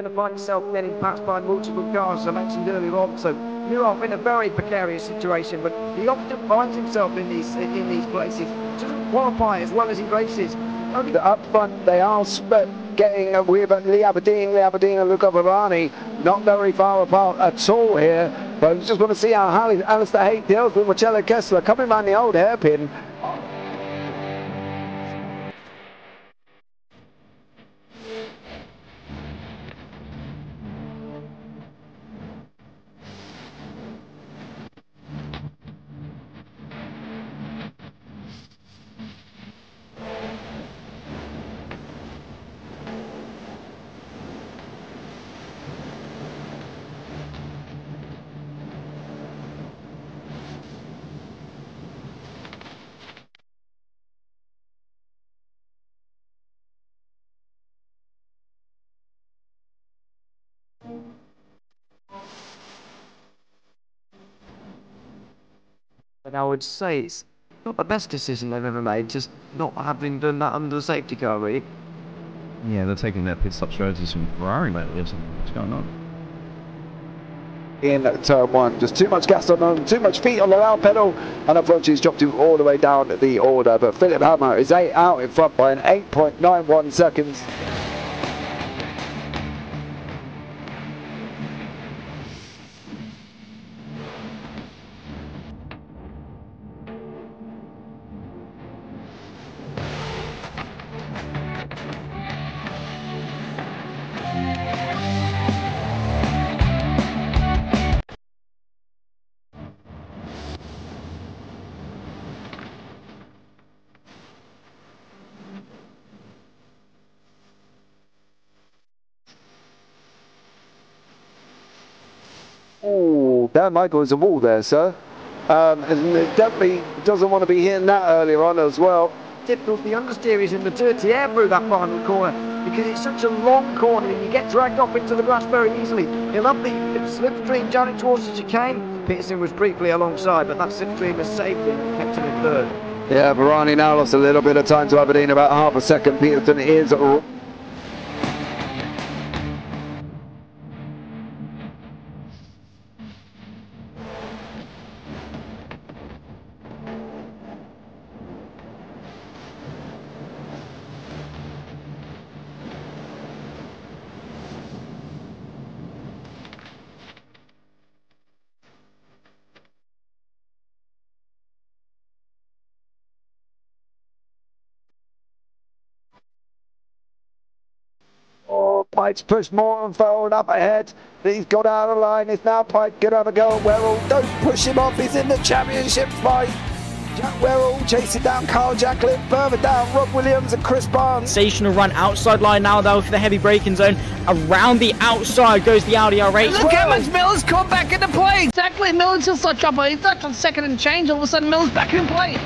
going to find yourself getting passed by multiple cars, as I mentioned earlier on. So you're off in a very precarious situation, but he often finds himself in these places. Doesn't qualify as well as he races. The up front, they are getting away, but Lee Aberdeen and Luca Varani not very far apart at all here. But we just want to see how Alistair Haight deals with Marcello Kessler coming round the old hairpin. And I would say it's not the best decision they've ever made, just not having done that under the safety car, really. Yeah, they're taking their pit stop strategies from Ferrari lately or something. What's going on? In turn one, just too much gas on them, too much feet on the loud pedal, and unfortunately dropped him all the way down the order. But Philip Hammer is out in front by an 8.91 seconds. Dan Michael is a wall there, sir. And definitely doesn't want to be hitting that earlier on as well. Difficult, the understeer is in the dirty air through that final corner because it's such a long corner and you get dragged off into the grass very easily. He'll have the slipstream down it towards the chicane. Peterson was briefly alongside, but that slipstream has saved him and kept him in third. Yeah, Varani now lost a little bit of time to Aberdeen, about half a second. Peterson is... Pike's pushed more and forward up ahead. He's got out of line. It's now Pike. Good have a go at Werrell. Don't push him off. He's in the championship fight. Jack Werrell chasing down Kyle Jacklin. Further down, Rob Williams and Chris Barnes. Sensational run outside line now, though, for the heavy braking zone. Around the outside goes the Audi R8. Look how much Miller's come back into play. Exactly. Miller's just such up. He's not on second and change. All of a sudden, Miller's back in play.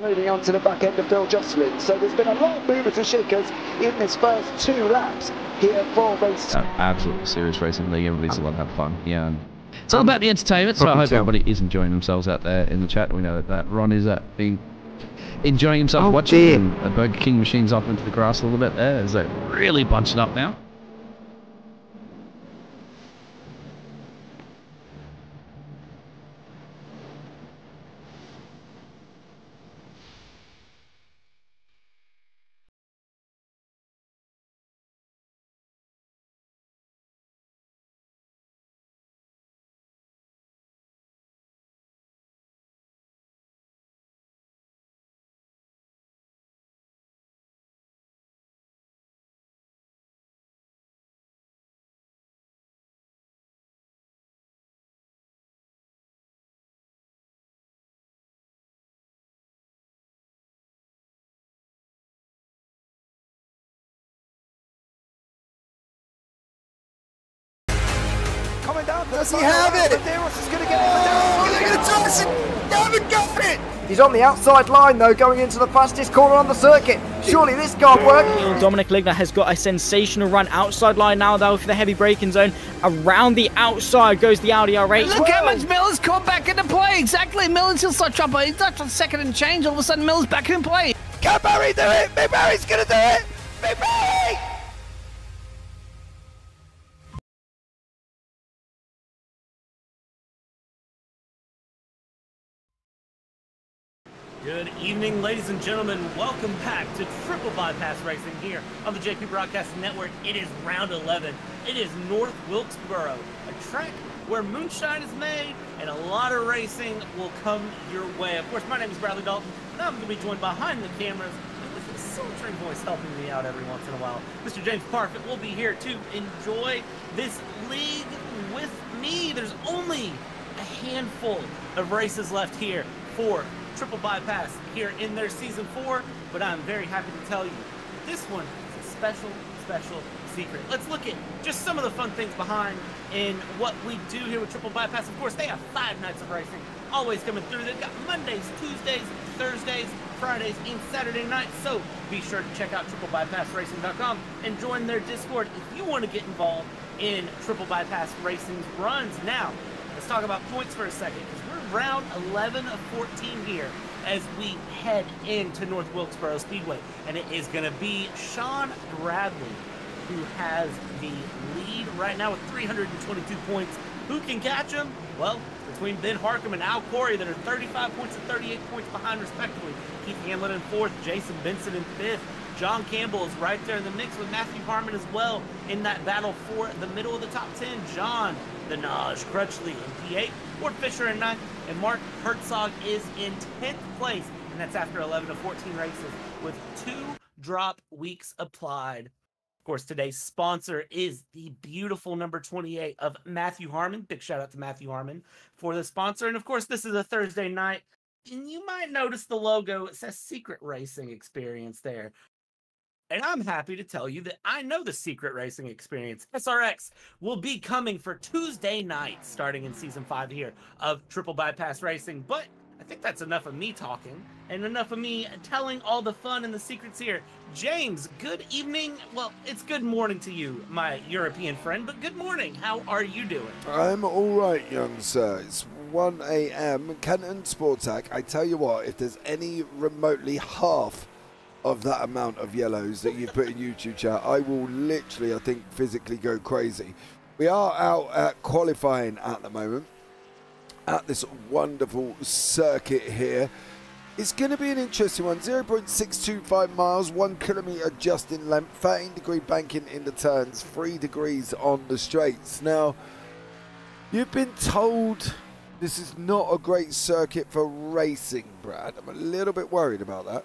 Moving on to the back end of Bill Jocelyn. So there's been a lot of movers and shakers in this first two laps here for race two. Absolute serious racing league. Everybody's allowed to have fun. Yeah. It's all about the entertainment. So I hope everybody is enjoying themselves out there in the chat. We know that Ron is enjoying himself watching the Burger King machines off into the grass a little bit there. Is that really bunching up now? Does he have it? Oh, they're going to toss it. They haven't got it. He's on the outside line, though, going into the fastest corner on the circuit. Surely this can't work. Dominic Ligna has got a sensational run outside line now, though, for the heavy braking zone. Around the outside goes the Audi R8. Look how much Miller's caught back into play. Exactly. Miller's still such trouble. He's not just second and change. All of a sudden, Miller's back in play. Can Barry do it? Big Barry's going to do it. Big Barry! Good evening, ladies and gentlemen. Welcome back to Triple Bypass Racing here on the JP Broadcast Network. It is round 11. It is North Wilkesboro, a track where moonshine is made and a lot of racing will come your way. Of course, my name is Bradley Dalton, and I'm going to be joined behind the cameras and with a sultry voice helping me out every once in a while. Mr. James Parfitt will be here to enjoy this league with me. There's only a handful of races left here for Triple Bypass here in their season 4, but I'm very happy to tell you this one is a special, special secret. Let's look at just some of the fun things behind in what we do here with Triple Bypass. Of course, they have 5 nights of racing always coming through. They've got Mondays, Tuesdays, Thursdays, Fridays, and Saturday nights. So be sure to check out TripleBypassRacing.com and join their Discord if you want to get involved in Triple Bypass Racing's runs. Now, let's talk about points for a second. Round 11 of 14 here as we head into North Wilkesboro Speedway, and it is going to be Sean Bradley who has the lead right now with 322 points. Who can catch him? Well, between Ben Harcum and Al Corey that are 35 points and 38 points behind respectively. Keith Hamlin in 4th, Jason Benson in 5th. John Campbell is right there in the mix with Matthew Harmon as well in that battle for the middle of the top 10. John the Naj Crutchley in P8, Ward Fisher in 9th, and Mark Herzog is in 10th place, and that's after 11 of 14 races with 2 drop weeks applied. Of course, today's sponsor is the beautiful number 28 of Matthew Harmon. Big shout out to Matthew Harmon for the sponsor. And of course, this is a Thursday night, and you might notice the logo. It says Secret Racing Experience there. And I'm happy to tell you that I know the Secret Racing Experience, SRX, will be coming for Tuesday night starting in Season 5 here of Triple Bypass Racing. But I think that's enough of me talking and enough of me telling all the fun and the secrets here. James, good evening. Well, it's good morning to you, my European friend, but good morning. How are you doing? I'm all right, young sir. It's 1 a.m. Canton Sportac. I tell you what, if there's any remotely half of that amount of yellows that you put in YouTube chat, I will literally, I think, physically go crazy. We are out at qualifying at the moment at this wonderful circuit here. It's going to be an interesting one. 0.625 miles, 1 kilometer just in length, 13-degree banking in the turns, 3 degrees on the straights. Now, you've been told this is not a great circuit for racing, Brad. I'm a little bit worried about that.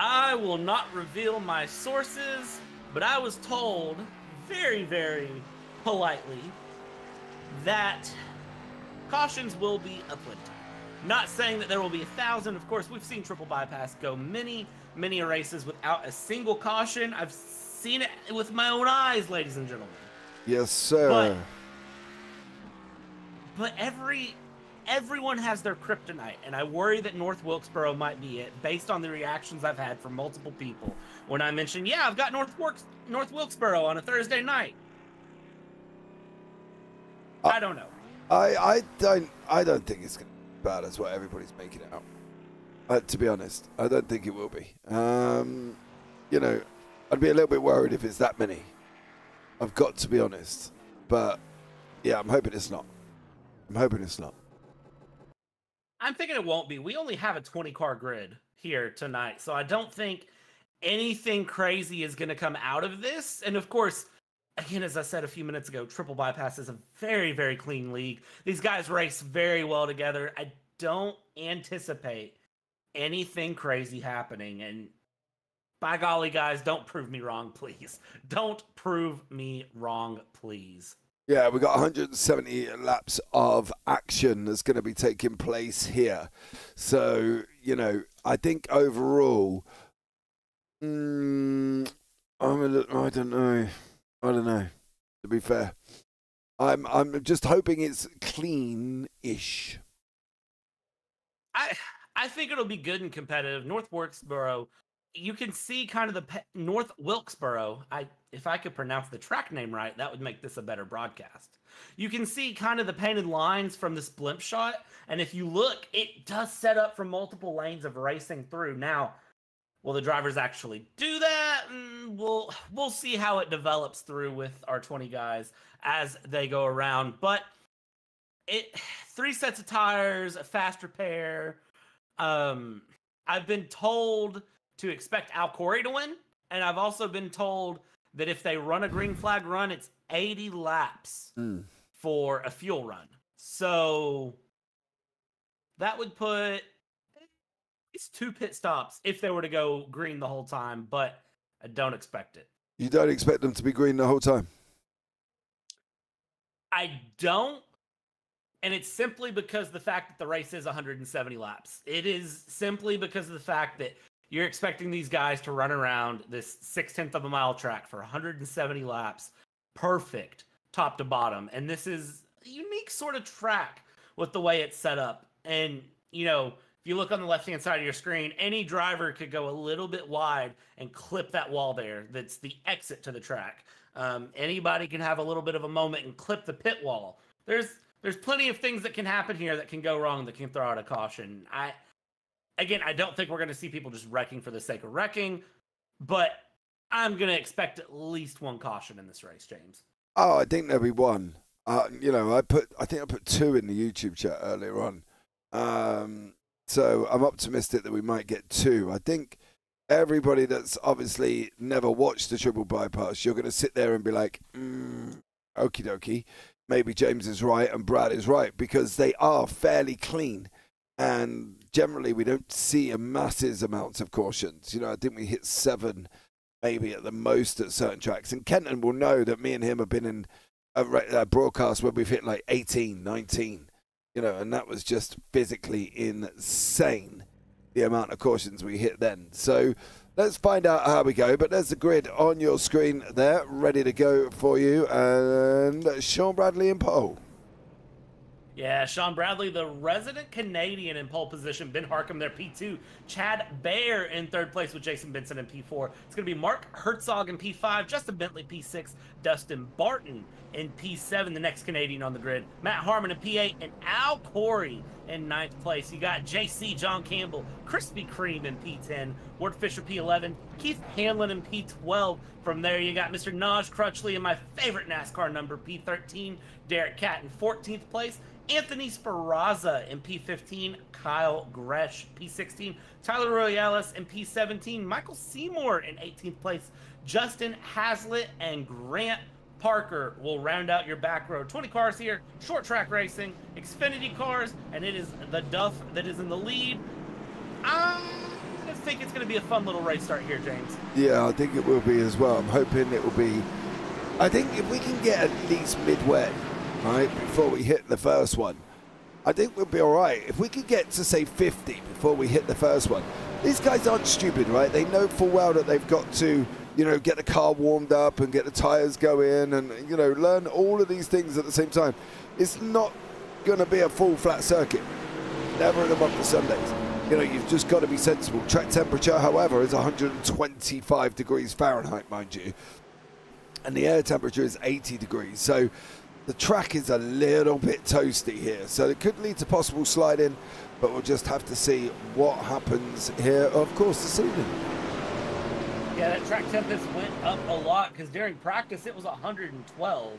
I will not reveal my sources, but I was told very, very politely that cautions will be aplenty. Not saying that there will be 1,000. Of course, we've seen Triple Bypass go many, many races without a single caution. I've seen it with my own eyes, ladies and gentlemen. Yes, sir. But everyone has their kryptonite, and I worry that North Wilkesboro might be it, based on the reactions I've had from multiple people when I mentioned, yeah, I've got North Wilkesboro on a Thursday night. I don't know. I don't think it's going to be bad as what everybody's making it out. To be honest, I don't think it will be. You know, I'd be a little bit worried if it's that many. I've got to be honest, but yeah, I'm hoping it's not. I'm hoping it's not. I'm thinking it won't be. We only have a 20-car grid here tonight, so I don't think anything crazy is going to come out of this. And, of course, again, as I said a few minutes ago, Triple Bypass is a very, very clean league. These guys race very well together. I don't anticipate anything crazy happening. And, by golly, guys, don't prove me wrong, please. Don't prove me wrong, please. Yeah, we've got 170 laps of action that's going to be taking place here. So, you know, I think overall, I don't know. I don't know. To to be fair. I'm just hoping it's clean-ish. I think it'll be good and competitive. North Wilkesboro, you can see kind of the North Wilkesboro. If I could pronounce the track name right, that would make this a better broadcast. You can see kind of the painted lines from this blimp shot. And if you look, it does set up for multiple lanes of racing through. Now, will the drivers actually do that? We'll see how it develops through with our 20 guys as they go around. But three sets of tires, a fast repair. I've been told to expect Alcori to win, and I've also been told that if they run a green flag run, it's 80 laps for a fuel run. So that would put it's 2 pit stops if they were to go green the whole time, but I don't expect it. You don't expect them to be green the whole time? I don't. And it's simply because the fact that the race is 170 laps. It is simply because of the fact that you're expecting these guys to run around this 0.6 mile track for 170 laps. Perfect. Top to bottom. And this is a unique sort of track with the way it's set up. And, you know, if you look on the left-hand side of your screen, any driver could go a little bit wide and clip that wall there. That's the exit to the track. Anybody can have a little bit of a moment and clip the pit wall. There's plenty of things that can happen here that can go wrong, that can throw out a caution. I don't think we're going to see people just wrecking for the sake of wrecking, but I'm going to expect at least one caution in this race, James. Oh, I think there'll be one. I think I put 2 in the YouTube chat earlier on. So I'm optimistic that we might get 2. I think everybody that's obviously never watched the Triple Bypass, you're going to sit there and be like, okie dokie, maybe James is right and Brad is right, because they are fairly clean. And generally, we don't see a massive amounts of cautions. You know, I think we hit 7, maybe at the most at certain tracks. And Kenton will know that me and him have been in a broadcast where we've hit like 18, 19. You know, and that was just physically insane, the amount of cautions we hit then. So let's find out how we go. But there's the grid on your screen there, ready to go for you. And Sean Bradley in pole. Yeah, Sean Bradley, the resident Canadian, in pole position. Ben Harcum there, P2. Chad Baer in third place with Jason Benson in P4. It's going to be Mark Herzog in P5. Justin Bentley, P6. Dustin Barton in P7, the next Canadian on the grid. Matt Harmon in P8. And Al Corey in 9th place. You got JC, John Campbell, Krispy Kreme in P10. Ward Fisher, P11. Keith Hanlon in P12. From there, you got Mr. Naj Crutchley in my favorite NASCAR number, P13. Derek Catt in 14th place. Anthony Sparraza in P15, Kyle Gresh, P16, Tyler Royales in P17, Michael Seymour in 18th place, Justin Haslett and Grant Parker will round out your back row. 20 cars here, short track racing, Xfinity cars, and it is the Duff that is in the lead. I think it's going to be a fun little race start here, James. Yeah, I think it will be as well. I'm hoping it will be. I think if we can get at least midway, right, before we hit the first one, I think we'll be all right. If we could get to, say, 50 before we hit the first one. These guys aren't stupid, right? They know full well that they've got to, you know, get the car warmed up and get the tires going and, you know, learn all of these things at the same time. It's not going to be a full flat circuit. Never in a month of Sundays. You know, you've just got to be sensible. Track temperature, however, is 125 degrees Fahrenheit, mind you. And the air temperature is 80 degrees. So the track is a little bit toasty here, so it could lead to possible sliding, but we'll just have to see what happens here, of course, this evening. Yeah, that track temp went up a lot, because during practice it was 112,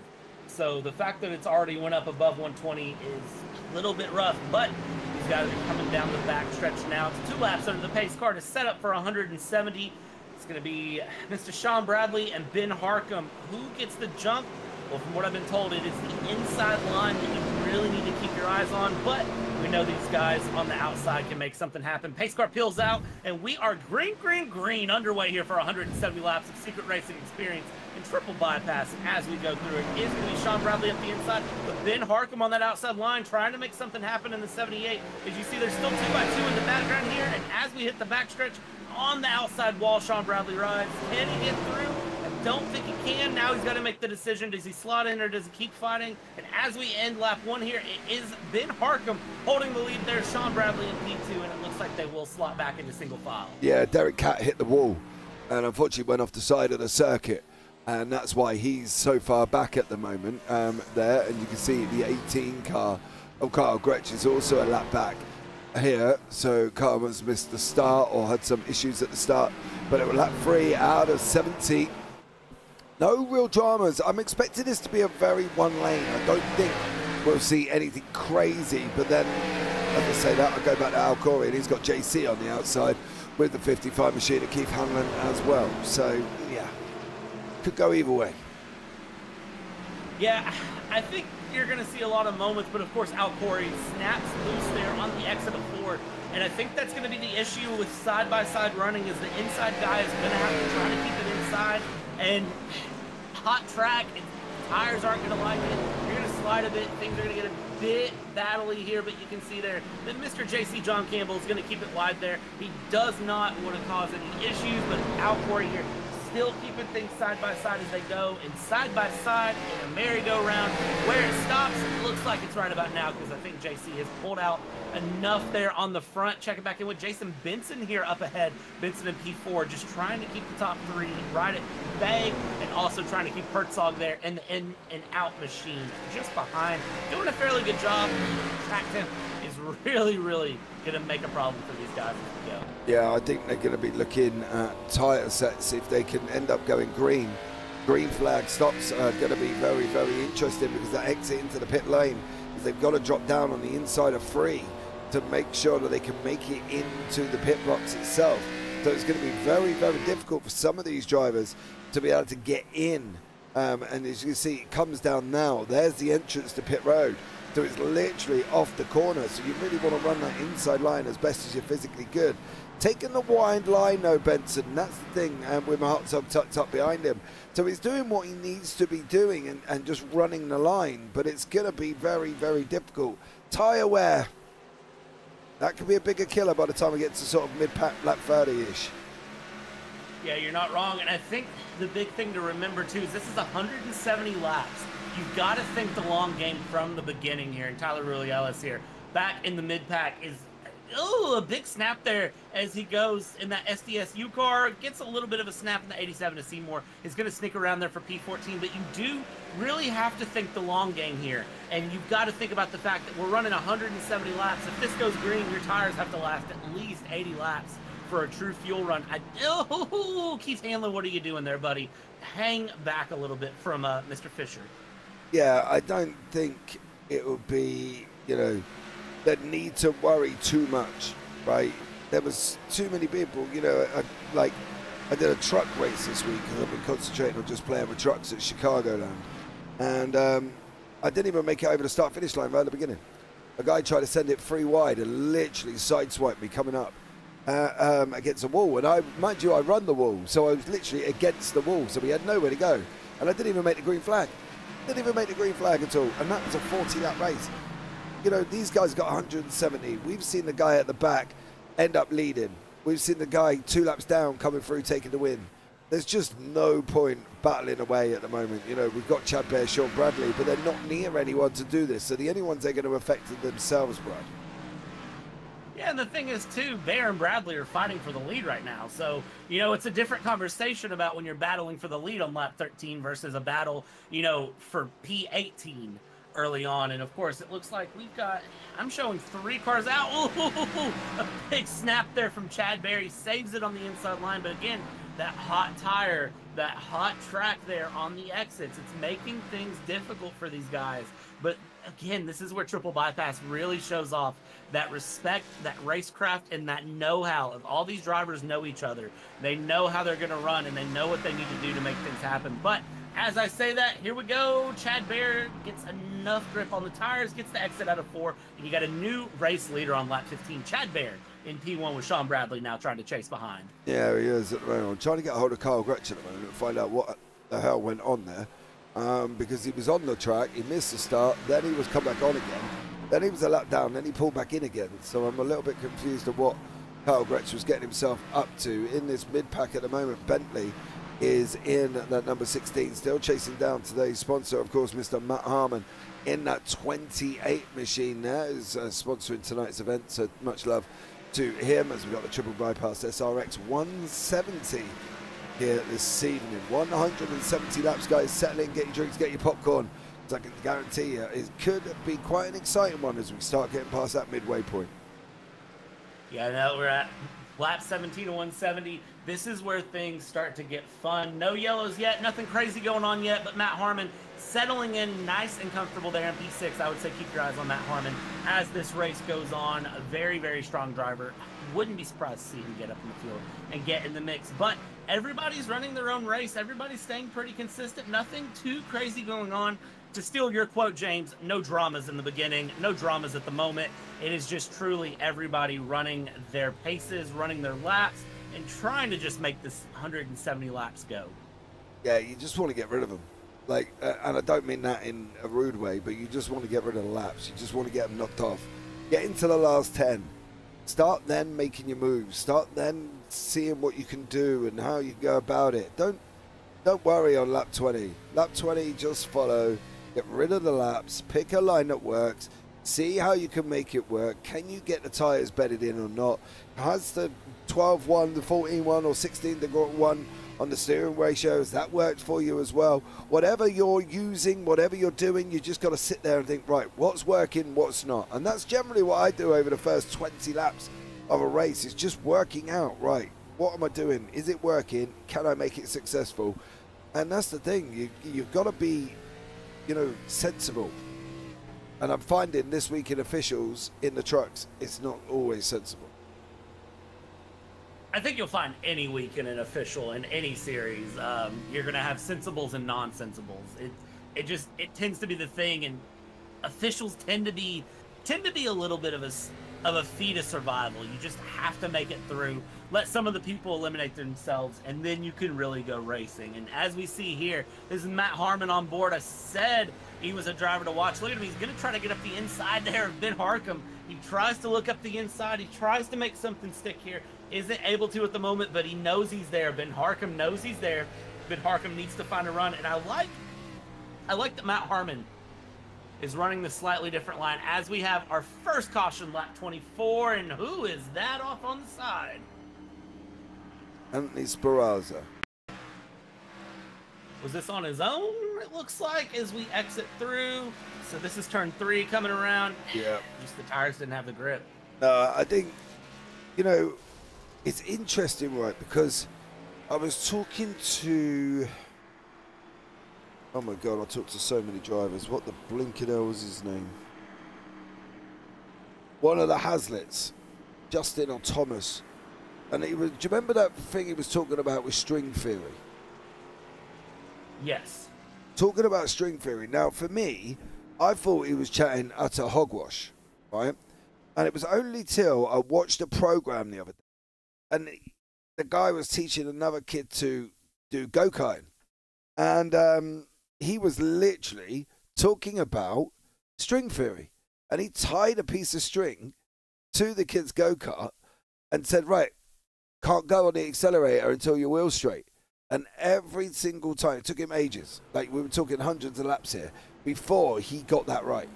so the fact that it's already went up above 120 is a little bit rough, but these guys are coming down the back stretch now. It's 2 laps under the pace car to set up for 170. It's going to be Mr. Sean Bradley and Ben Harcum. Who gets the jump? Well, from what I've been told, it is the inside line that you really need to keep your eyes on, but we know these guys on the outside can make something happen. Pace car peels out, and we are green, green, green underway here for 170 laps of Secret Racing Experience and Triple Bypass. And as we go through it, it's going to be Sean Bradley up the inside, but Ben Harcum on that outside line trying to make something happen in the 78. As you see, there's still 2x2 in the background here, and as we hit the backstretch on the outside wall, Sean Bradley rides. Can he get through? don't think he can. Now he's got to make the decision. Does he slot in or does he keep fighting? And as we end lap one here, it is Ben Harcum holding the lead there. Sean Bradley in P2, and it looks like they will slot back into single file. Yeah, Derek Catt hit the wall and unfortunately went off the side of the circuit. And that's why he's so far back at the moment there. And you can see the 18 car of Kyle Gretsch is also a lap back here. So Kyle has missed the start or had some issues at the start. But it was lap 3 out of 70. No real dramas. I'm expecting this to be a very one lane. I don't think we'll see anything crazy. But then, as I say that, I go back to Al Corey, and he's got JC on the outside with the 55 machine and Keith Hanlon as well. So, yeah. Could go either way. Yeah, I think you're going to see a lot of moments, but of course Al Corey snaps loose there on the exit of Ford, and I think that's going to be the issue with side-by-side running is the inside guy is going to have to try to keep it inside, and hot track, and tires aren't going to like it. You're going to slide a bit. Things are going to get a bit battle-y here, but you can see there that Mr. JC John Campbell is going to keep it wide there. He does not want to cause any issues, but Al Corey here still keeping things side by side as they go, and side by side in a merry-go-round. Where it stops, it looks like it's right about now, because I think JC has pulled out enough there on the front. Check it back in with Jason Benson here up ahead. Benson in P4, just trying to keep the top three right at bay, and also trying to keep Hertzog there in the in and out machine just behind, doing a fairly good job. Trackton is really gonna make a problem for these guys as we go. Yeah, I think they're going to be looking at tyre sets if they can end up going green. Green flag stops are going to be very, very interesting because that exit into the pit lane is they've got to drop down on the inside of 3 to make sure that they can make it into the pit box itself. So it's going to be very, very difficult for some of these drivers to be able to get in. And as you can see, it comes down now. There's the entrance to pit road. So it's literally off the corner. So you really want to run that inside line as best as you're physically good. Taking the wide line though, Benson, that's the thing, and with Hartzog tucked up behind him. So he's doing what he needs to be doing and just running the line, but it's going to be very, very difficult. Tyre wear, that could be a bigger killer by the time we get to sort of mid-pack lap 30-ish. Yeah, you're not wrong, and I think the big thing to remember too is this is 170 laps. You've got to think the long game from the beginning here, and Tyler Ruiellis here, back in the mid-pack is... Oh, a big snap there as he goes in that SDSU car. Gets a little bit of a snap in the 87 to Seymour. He's going to sneak around there for P14, but you do really have to think the long game here. And you've got to think about the fact that we're running 170 laps. If this goes green, your tires have to last at least 80 laps for a true fuel run. Oh, Keith Hanlon, what are you doing there, buddy? Hang back a little bit from Mr. Fisher. Yeah, I don't think it would be, you know, that need to worry too much, right? There was too many people, you know, I did a truck race this week because I've been concentrating on just playing with trucks at Chicagoland. And I didn't even make it over the start-finish line right at the beginning. A guy tried to send it free wide and literally sideswiped me coming up against a wall. And I, mind you, I run the wall, so I was literally against the wall, so we had nowhere to go. And I didn't even make the green flag. Didn't even make the green flag at all. And that was a 40-lap race. You know, these guys got 170. We've seen the guy at the back end up leading. We've seen the guy 2 laps down coming through, taking the win. There's just no point battling away at the moment. You know, we've got Chad Bear, Sean Bradley, but they're not near anyone to do this. So the only ones they're going to affect are themselves, Brad. Yeah, and the thing is, too, Bear and Bradley are fighting for the lead right now. So, you know, it's a different conversation about when you're battling for the lead on lap 13 versus a battle, you know, for P18. Early on. And of course it looks like we've got, I'm showing 3 cars out. Ooh, a big snap there from Chad Berry, saves it on the inside line, but again that hot tire, that hot track there on the exits, it's making things difficult for these guys. But again, this is where Triple Bypass really shows off that respect, that racecraft, and that know-how of all these drivers. Know each other, they know how they're going to run, and they know what they need to do to make things happen. But as I say that, here we go. Chad Bear gets enough grip on the tires, gets the exit out of 4, and you got a new race leader on lap 15. Chad Bear in P1 with Sean Bradley now trying to chase behind. Yeah, he is at the moment. I'm trying to get a hold of Kyle Gretsch at the moment and find out what the hell went on there. Because he was on the track, he missed the start, then he was come back on again. Then he was a lap down, then he pulled back in again. So I'm a little bit confused of what Kyle Gretsch was getting himself up to in this mid-pack at the moment. Bentley is in that number 16, still chasing down today's sponsor, of course, Mr. Matt Harmon, in that 28 machine there, who's sponsoring tonight's event, so much love to him as we've got the Triple Bypass SRX 170 here this evening. 170 laps, guys. Settle in, get your drinks, get your popcorn, because I can guarantee you it could be quite an exciting one as we start getting past that midway point. Yeah, now we're at lap 17 to 170. This is where things start to get fun. No yellows yet, nothing crazy going on yet, but Matt Harmon settling in nice and comfortable there in P6. I would say keep your eyes on Matt Harmon as this race goes on. A very, very strong driver. Wouldn't be surprised to see him get up in the field and get in the mix. But everybody's running their own race. Everybody's staying pretty consistent. Nothing too crazy going on. To steal your quote, James, no dramas in the beginning, no dramas at the moment. It is just truly everybody running their paces, running their laps, and trying to just make this 170 laps go. Yeah, you just want to get rid of them. Like, and I don't mean that in a rude way, but you just want to get rid of the laps. You just want to get them knocked off. Get into the last 10. Start then making your moves. Start then seeing what you can do and how you go about it. Don't worry on lap 20. Lap 20, just follow. Get rid of the laps. Pick a line that works. See how you can make it work. Can you get the tires bedded in or not? Has the 12-1, the 14-1, or 16-1 on the steering ratios that worked for you as well? Whatever you're using, whatever you're doing, you just got to sit there and think, right, what's working, what's not? And that's generally what I do over the first 20 laps of a race, is just working out, right, what am I doing? Is it working? Can I make it successful? And that's the thing, you've got to be, you know, sensible. And I'm finding this week in officials in the trucks, it's not always sensible. I think you'll find any week in an official in any series, you're going to have sensibles and non-sensibles. It tends to be the thing, and officials tend to be a little bit of a feat of survival. You just have to make it through. Let some of the people eliminate themselves, and then you can really go racing. And as we see here, this is Matt Harmon on board. I said he was a driver to watch. Look at him. He's going to try to get up the inside there of Ben Harcum. He tries to look up the inside. He tries to make something stick here. Isn't able to at the moment, but he knows he's there. Ben Harcum knows he's there. Ben Harcum needs to find a run. And I like that Matt Harmon is running the slightly different line as we have our first caution, lap 24. And who is that off on the side? Anthony Sparraza. Was this on his own? It looks like as we exit through. So this is turn 3 coming around. Yeah. Just the tires didn't have the grip. I think, you know, it's interesting, right? Because I was talking to, oh my God, I talked to so many drivers. What the blinking hell was his name? One of the Haslets, Justin or Thomas. And he was, do you remember that thing he was talking about with string theory? Yes. Talking about string theory. Now, for me, I thought he was chatting utter hogwash, right? And it was only till I watched a program the other day. And the guy was teaching another kid to do go-karting. And he was literally talking about string theory. And he tied a piece of string to the kid's go-kart and said, right, can't go on the accelerator until your wheel's straight. And every single time, it took him ages. Like, we were talking hundreds of laps here before he got that right.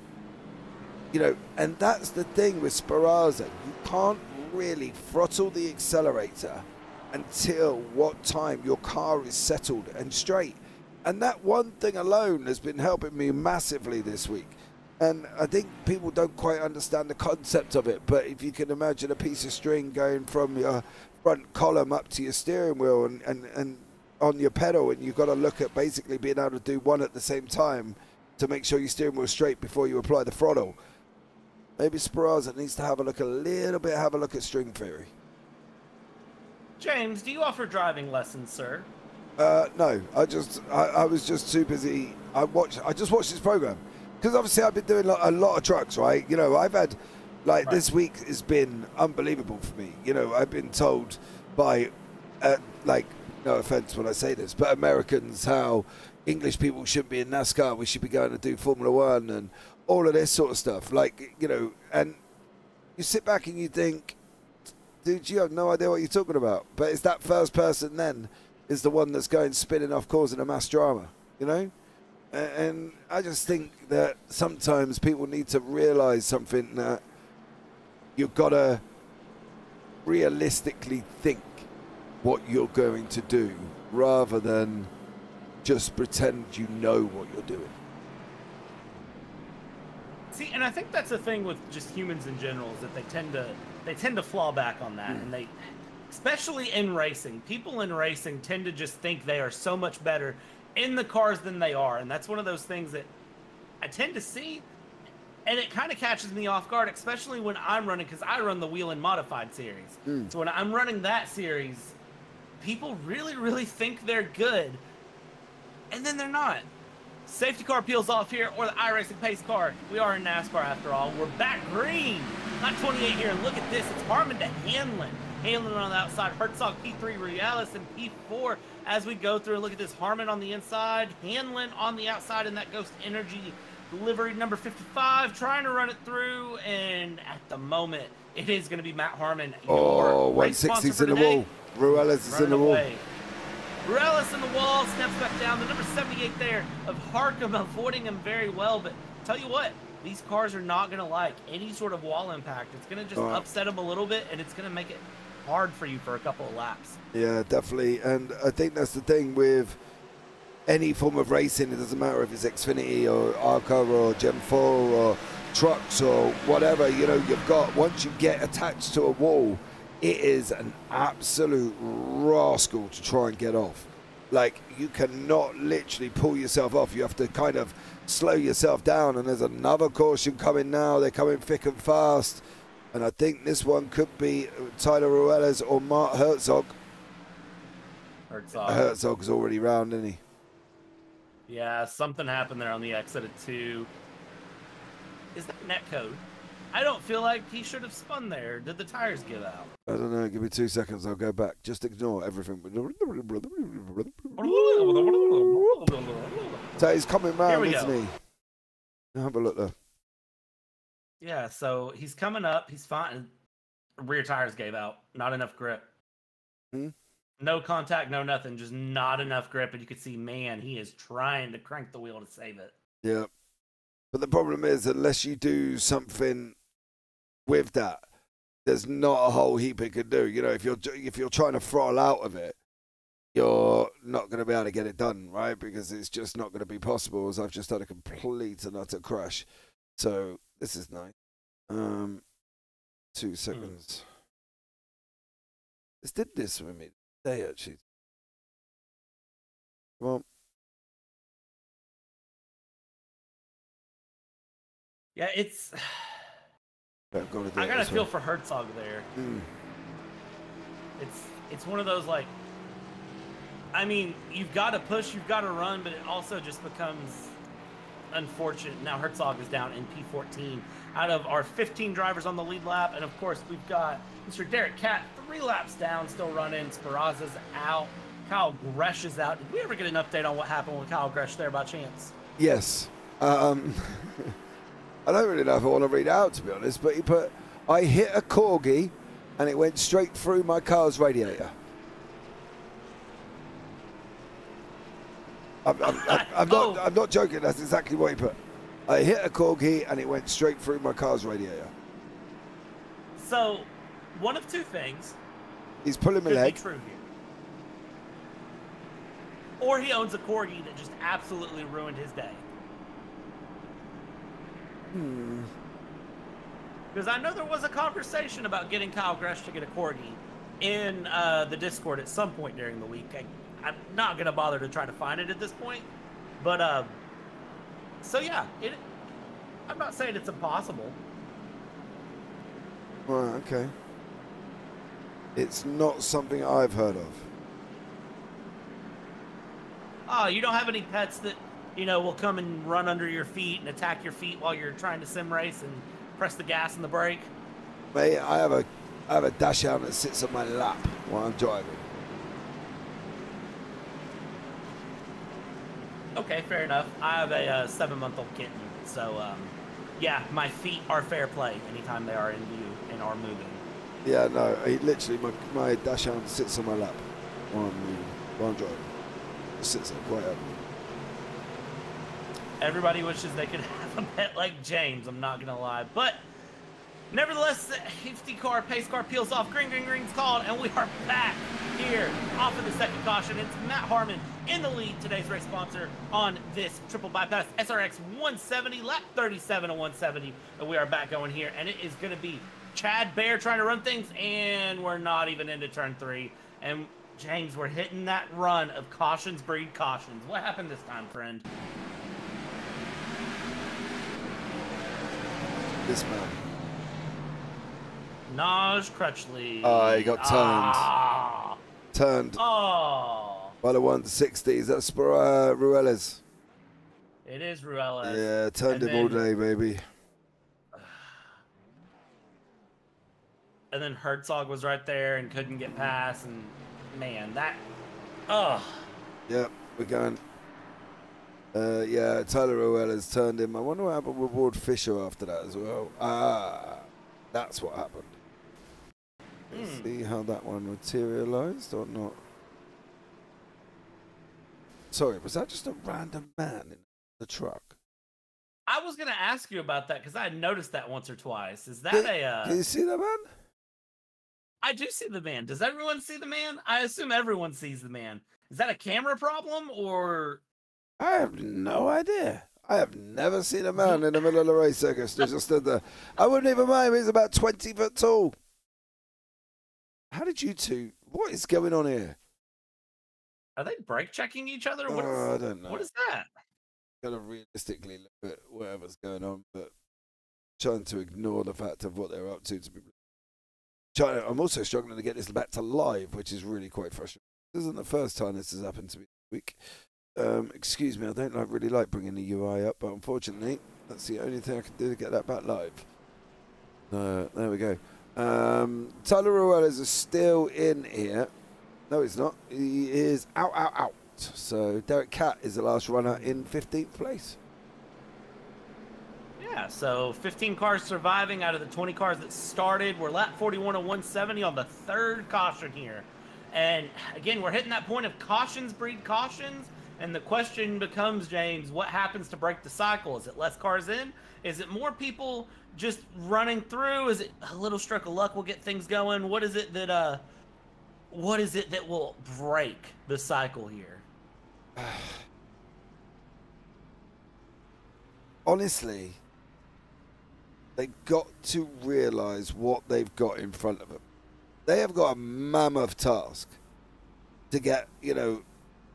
You know, and that's the thing with Sparraza. You can't really throttle the accelerator until what time your car is settled and straight. And that one thing alone has been helping me massively this week. And I think people don't quite understand the concept of it, but if you can imagine a piece of string going from your front column up to your steering wheel and on your pedal, and you've got to look at basically being able to do one at the same time to make sure your steering wheel is straight before you apply the throttle. Maybe Sparraza needs to have a look at string theory. James, do you offer driving lessons, sir? No, I was just too busy. I just watched this program because obviously I've been doing a lot of trucks, right? You know, I've had, like, right, this week has been unbelievable for me. You know, I've been told by, like, no offense when I say this, but Americans how English people shouldn't be in NASCAR. We should be going to do Formula One and all of this sort of stuff, like, you know, and you sit back and you think, dude, you have no idea what you're talking about. But it's that first person then is the one that's going spinning off, causing a mass drama, you know? And I just think that sometimes people need to realize something, that you've got to realistically think what you're going to do rather than just pretend you know what you're doing. See, and I think that's the thing with just humans in general, is that they tend to flaw back on that. And they, especially in racing, people in racing tend to just think they are so much better in the cars than they are. And that's one of those things that I tend to see, and it kind of catches me off guard, especially when I'm running, because I run the Wheel and Modified series. So when I'm running that series, people really, really think they're good, and then they're not. Safety car peels off here, or the iRacing pace car. We are in NASCAR after all. We're back green, not 28 here. Look at this, it's Harmon to Hamlin. Hamlin on the outside, Herzog P3, Reales and P4 as we go through. Look at this, Harmon on the inside, Hamlin on the outside, and that Ghost Energy livery number 55 trying to run it through. And at the moment, it is going to be Matt Harmon. Oh, 160's in the wall. Ruelas is in the wall. Ruelas in the wall, steps back down. The number 78 there of Harcum avoiding him very well. But tell you what, these cars are not going to like any sort of wall impact. It's going to just upset them a little bit, and it's going to make it hard for you for a couple of laps. Yeah, definitely. And I think that's the thing with any form of racing. It doesn't matter if it's Xfinity or ARCA or Gen Four or trucks or whatever, you know, you've got, once you get attached to a wall, it is an absolute rascal to try and get off. Like, you cannot literally pull yourself off. You have to kind of slow yourself down. And there's another caution coming now. They're coming thick and fast. And I think this one could be Tyler Ruelas or Mark Herzog. Herzog's already round, isn't he? Yeah, something happened there on the exit at 2. Is that netcode? I don't feel like he should have spun there. Did the tires give out? I don't know. Give me 2 seconds. I'll go back. Just ignore everything. So he's coming round, isn't he? Now have a look there. Yeah, so he's coming up. He's fine. Rear tires gave out. Not enough grip. No contact, no nothing, just not enough grip. And you could see, man, he is trying to crank the wheel to save it. Yeah. But the problem is, unless you do something with that, there's not a whole heap it can do. You know, if you're trying to throttle out of it, you're not going to be able to get it done, right? Because it's just not going to be possible, as I've just had a complete and utter crash. So this is nice. 2 seconds. This did this with me. They actually. Come on. Yeah, it's. I got a feel for Herzog there. It's one of those, like, I mean, you've got to push, you've got to run, but it also just becomes unfortunate. Now Herzog is down in P14 out of our 15 drivers on the lead lap, and of course we've got Mr. Derek Catt 3 laps down, still running. Sparazza's out. Kyle Gresh is out. Did we ever get an update on what happened with Kyle Gresh there by chance? Yes. I don't really know if I want to read out, to be honest, but he put, I hit a corgi and it went straight through my car's radiator. I'm not joking. That's exactly what he put. I hit a corgi and it went straight through my car's radiator. So, one of two things. He's pulling my leg. Could be true here. Or he owns a corgi that just absolutely ruined his day. Because I know there was a conversation about getting Kyle Gresh to get a corgi in the Discord at some point during the week. I'm not going to bother to try to find it at this point. But, so yeah, I'm not saying it's impossible. Well, okay. It's not something I've heard of. Oh, you don't have any pets that, you know, will come and run under your feet and attack your feet while you're trying to sim race and press the gas and the brake? Mate, I have a dash hound that sits on my lap while I'm driving. Okay, fair enough. I have a 7-month-old kitten, so yeah, my feet are fair play anytime they are in view and are moving. Yeah, no, literally my dash hound sits on my lap while I'm moving. Long drive. Sits up right up. Everybody wishes they could have a pet like James, I'm not gonna lie. But nevertheless, the safety car, pace car peels off. Green, green, green's called, and we are back here off of the second caution. It's Matt Harmon in the lead, today's race sponsor on this Triple Bypass SRX 170, lap 37 of 170. And we are back going here, and it is gonna be Chad Bear trying to run things, and we're not even into turn three. And James, we're hitting that run of cautions breed cautions. What happened this time, friend? This man. Naj Crutchley. Oh, he got turned. Ah. Turned. Oh. By the 160s. That's Ruelas. It is Ruelas. Yeah, turned him all day, baby. And then Herzog was right there and couldn't get past, and man, that, oh. Yep, we're going. Yeah, Tyler Ruelas turned him. I wonder what happened with Ward Fisher after that as well. Ah, that's what happened. Let's see how that one materialized or not. Sorry, was that just a random man in the truck? I was gonna ask you about that because I had noticed that once or twice. Is that Did you see that man? I do see the man. Does everyone see the man? I assume everyone sees the man. Is that a camera problem or? I have no idea. I have never seen a man in the middle of the race circus. They just stood there. I wouldn't even mind. He's about 20 foot tall. How did you two? What is going on here? Are they brake checking each other? What is, I don't know. What is that? Gotta realistically look at whatever's going on, but trying to ignore the fact of what they're up to be. I'm also struggling to get this back to live, which is really quite frustrating. This isn't the first time this has happened to me this week. Excuse me, I don't really like bringing the UI up, but unfortunately, that's the only thing I can do to get that back live. There we go. Tyler Ruelas is still in here. No, he's not. He is out. So Derek Catt is the last runner in 15th place. Yeah, so 15 cars surviving out of the 20 cars that started. We're lap 41 of 170 on the third caution here. And again, we're hitting that point of cautions breed cautions. And the question becomes, James, what happens to break the cycle? Is it less cars in? Is it more people just running through? Is it a little stroke of luck will get things going? What is it that will break the cycle here? Honestly, they've got to realize what they've got in front of them. They have got a mammoth task to get, you know,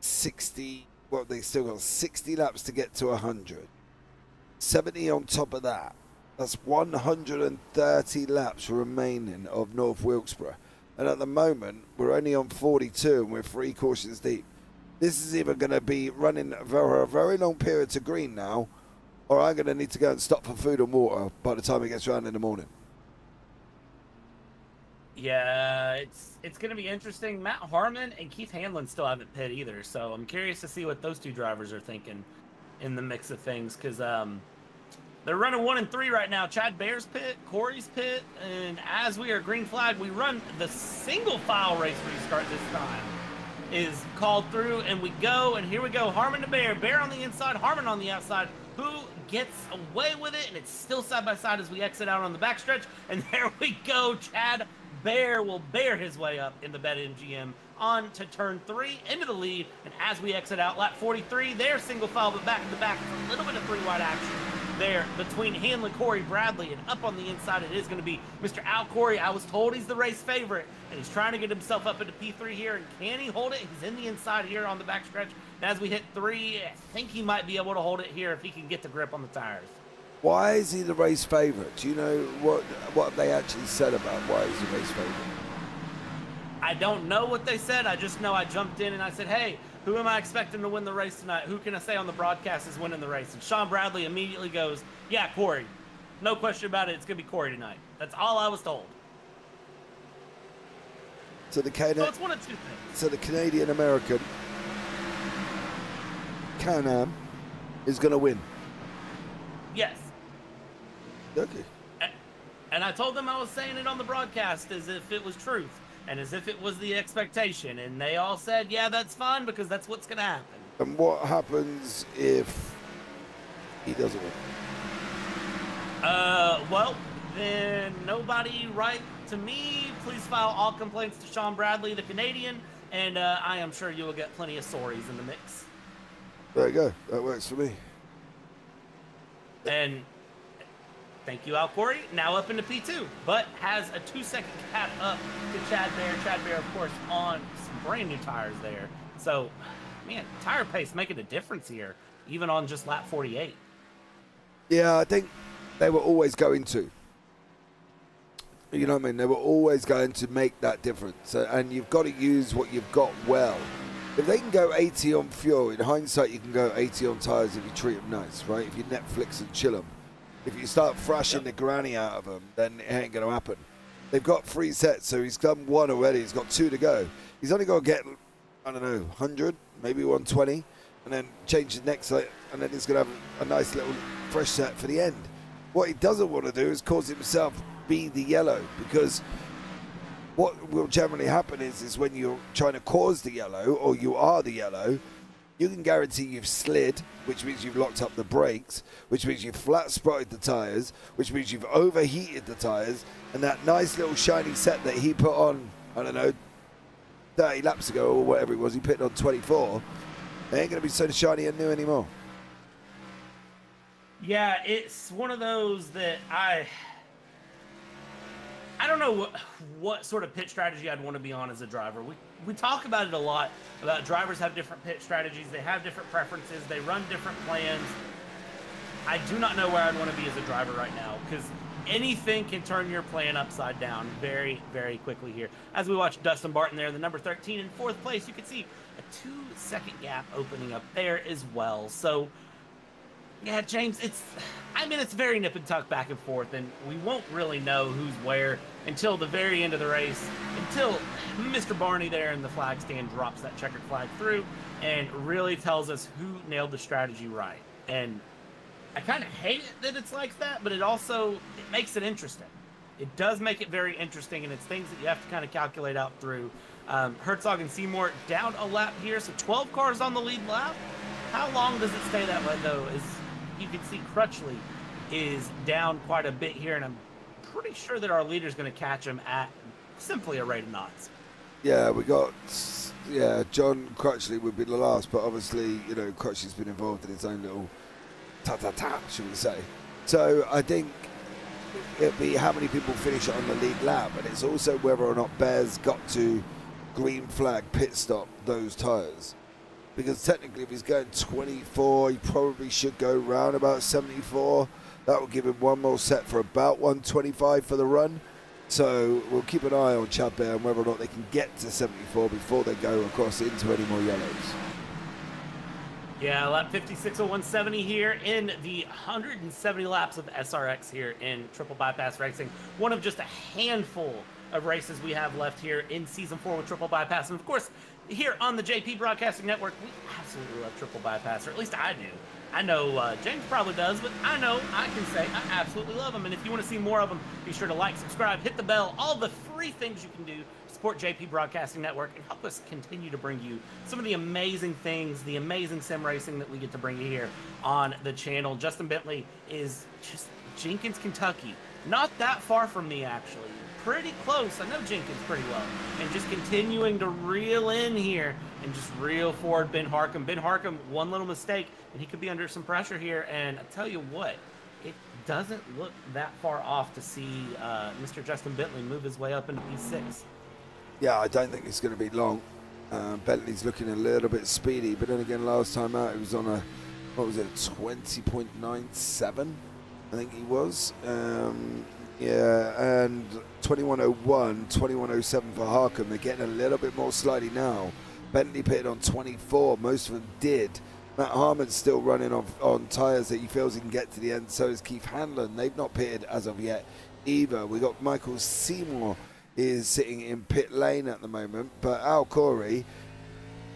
60, well, they still got 60 laps to get to 100. 70 on top of that. That's 130 laps remaining of North Wilkesboro. And at the moment, we're only on 42 and we're 3 cautions deep. This is either going to be running for a very long period to green now, or I'm going to need to go and stop for food and water by the time it gets around in the morning. Yeah, it's going to be interesting. Matt Harmon and Keith Hanlon still haven't pit either, so I'm curious to see what those two drivers are thinking in the mix of things, because they're running 1 and 3 right now. Chad Bear's pit, Corey's pit, and as we are green flag, we run the single file race restart this time. Is called through, and we go, and here we go. Harmon to Bear, Bear on the inside, Harmon on the outside. Who gets away with it? And it's still side by side as we exit out on the backstretch. And there we go. Chad Bear will bear his way up in the BetMGM on to turn 3 into the lead. And as we exit out, lap 43, they're single file, but back to the back, a little bit of 3-wide action there between Hanlon, Corey, Bradley, and up on the inside it is going to be Mr. Al Corey. I was told he's the race favorite, and he's trying to get himself up into P3 here, and can he hold it? He's in the inside here on the backstretch, and as we hit 3, I think he might be able to hold it here if he can get the grip on the tires. Why is he the race favorite? Do you know what have they actually said about why he's the race favorite? I don't know what they said. I just know I jumped in and I said, hey, who am I expecting to win the race tonight? Who can I say on the broadcast is winning the race? And Sean Bradley immediately goes, yeah, Corey. No question about it. It's going to be Corey tonight. That's all I was told. So the Canadian-American Can-Am is going to win. Yes. Okay. And I told them I was saying it on the broadcast as if it was truth. and as if it was the expectation, and they all said, yeah, that's fine, because that's what's going to happen. And what happens if he doesn't win? Well, then nobody write to me. Please file all complaints to Sean Bradley, the Canadian, and I am sure you will get plenty of sorries in the mix. There you go. That works for me. And thank you, Al Corey. Now up into P2, but has a 2-second cap up to Chad Bear. Chad Bear, of course, on some brand new tires there. So, man, tire pace making a difference here, even on just lap 48. Yeah, I think they were always going to. You know what I mean? They were always going to make that difference. And you've got to use what you've got well. If they can go 80 on fuel, in hindsight, you can go 80 on tires if you treat them nice, right? If you Netflix and chill them. If you start thrashing the granny out of them, then it ain't going to happen. They've got 3 sets, so he's done 1 already. He's got 2 to go. He's only going to get, I don't know, 100, maybe 120, and then change the next set, and then he's going to have a nice little fresh set for the end. What he doesn't want to do is cause himself be the yellow, because what will generally happen is when you're trying to cause the yellow, or you are the yellow, you can guarantee you've slid, which means you've locked up the brakes, which means you've flat spotted the tires, which means you've overheated the tires, and that nice little shiny set that he put on, I don't know, 30 laps ago or whatever it was, he put on 24, they ain't gonna be so shiny and new anymore. Yeah, it's one of those that I don't know what sort of pit strategy I'd want to be on as a driver. We talk about it a lot, about drivers have different pit strategies, they have different preferences, they run different plans. I do not know where I'd want to be as a driver right now, because anything can turn your plan upside down very, very quickly here. As we watch Dustin Barton there, the number 13 in 4th place, you can see a 2-second gap opening up there as well. So, yeah, James, it's very nip and tuck back and forth, and we won't really know who's where until the very end of the race, until Mr. Barney there in the flag stand drops that checkered flag through and really tells us who nailed the strategy right. And I kind of hate it that it's like that, but it makes it interesting. It does make it very interesting, and it's things that you have to kind of calculate out through. Herzog and Seymour down a lap here, so 12 cars on the lead lap. How long does it stay that way, though, is... You can see Crutchley is down quite a bit here, and I'm pretty sure that our leader's going to catch him at simply a rate of knots. Yeah, John Crutchley would be the last, but obviously, you know, Crutchley's been involved in his own little ta-ta-ta, shall we say. So I think it'll be how many people finish on the lead lap, and it's also whether or not Bear's got to green flag pit stop those tyres. Because technically, if he's going 24, he probably should go round about 74. That will give him 1 more set for about 125 for the run. So we'll keep an eye on Chad Bear and whether or not they can get to 74 before they go across into any more yellows. Yeah, lap 56 of 170 here in the 170 laps of SRX here in Triple Bypass Racing. One of just a handful of races we have left here in Season 4 with Triple Bypass. And, of course, here on the JP Broadcasting Network, we absolutely love Triple Bypass, or at least I do. I know James probably does, but I know I can say I absolutely love them. And if you want to see more of them, be sure to like, subscribe, hit the bell, all the free things you can do to support JP Broadcasting Network and help us continue to bring you some of the amazing things, the amazing sim racing that we get to bring you here on the channel. Justin Bentley is just Jenkins, Kentucky. Not that far from me, actually. Pretty close. I know Jenkins pretty well. And just continuing to reel in here and just reel forward Ben Harcum. Ben Harcum, one little mistake, and he could be under some pressure here. And I tell you what, it doesn't look that far off to see Mr. Justin Bentley move his way up into P6. Yeah, I don't think it's going to be long. Bentley's looking a little bit speedy, but then again, last time out, he was on a, what was it, 20.97, I think he was. Yeah, and 21.01, 21.07 for Harcum. They're getting a little bit more slidey now. Bentley pitted on 24. Most of them did. Matt Harmon's still running on tyres that he feels he can get to the end. So is Keith Hanlon. They've not pitted as of yet either. We got Michael Seymour is sitting in pit lane at the moment. But Al Corey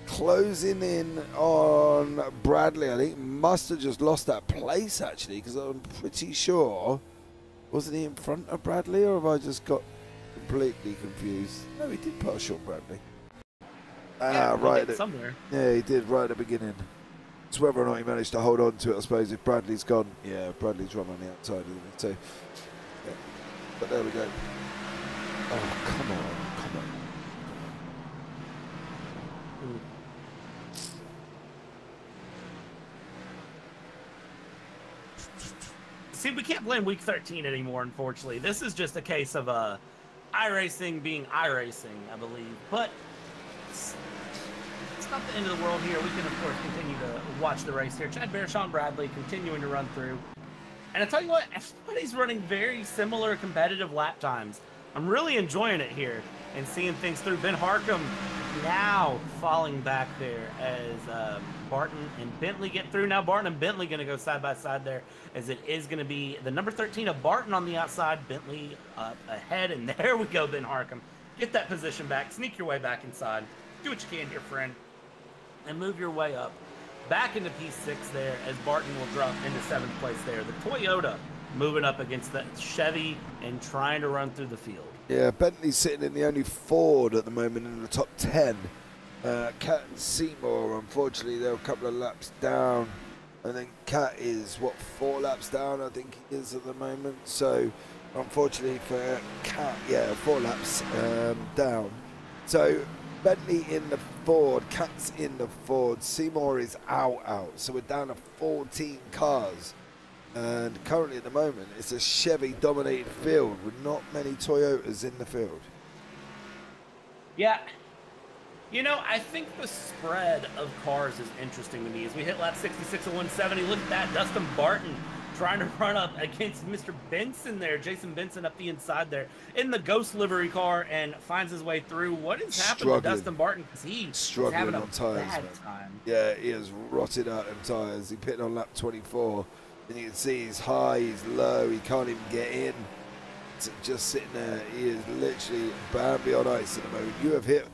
closing in on Bradley. I think must have just lost that place, actually, because I'm pretty sure... Wasn't he in front of Bradley, or have I just got... completely confused. No, he did put a Sean Bradley. Yeah, right somewhere. Yeah, he did right at the beginning. It's whether or not he managed to hold on to it, I suppose. If Bradley's gone, yeah, Bradley's run on the outside, isn't it? So, yeah. But there we go. Oh, come on, come on. See, we can't blame week 13 anymore, unfortunately. This is just a case of iRacing being iRacing, I believe. But it's not the end of the world here. We can, of course, continue to watch the race here. Chad Bear, Sean Bradley continuing to run through. And I tell you what, everybody's running very similar competitive lap times. I'm really enjoying it here and seeing things through. Ben Harcum now falling back there as Barton and Bentley get through. Now Barton and Bentley going to go side by side there, as it is going to be the number 13 of Barton on the outside, Bentley up ahead, and there we go. Ben Harcum, get that position back, sneak your way back inside, do what you can here, friend, and move your way up back into P6 there, as Barton will drop into 7th place there. The Toyota moving up against that Chevy and trying to run through the field. Yeah, Bentley's sitting in the only Ford at the moment in the top 10. Cat and Seymour, unfortunately, they're a couple of laps down. And then Cat is, what, 4 laps down, I think he is at the moment. So, unfortunately for Cat, yeah, 4 laps down. So, Bentley in the Ford, Cat's in the Ford, Seymour is out. So, we're down to 14 cars. And currently at the moment, it's a Chevy-dominated field with not many Toyotas in the field. Yeah. You know, I think the spread of cars is interesting to me. As we hit lap 66 of 170, look at that. Dustin Barton trying to run up against Mr. Benson there. Jason Benson up the inside there in the Ghost livery car and finds his way through. What has happened to Dustin Barton? Because he's having on tires, bad time. Yeah, he has rotted out in tires. He pitted on lap 24. And you can see he's high, he's low, he can't even get in. So just sitting there, he is literally Bambi on ice at the moment. You have hit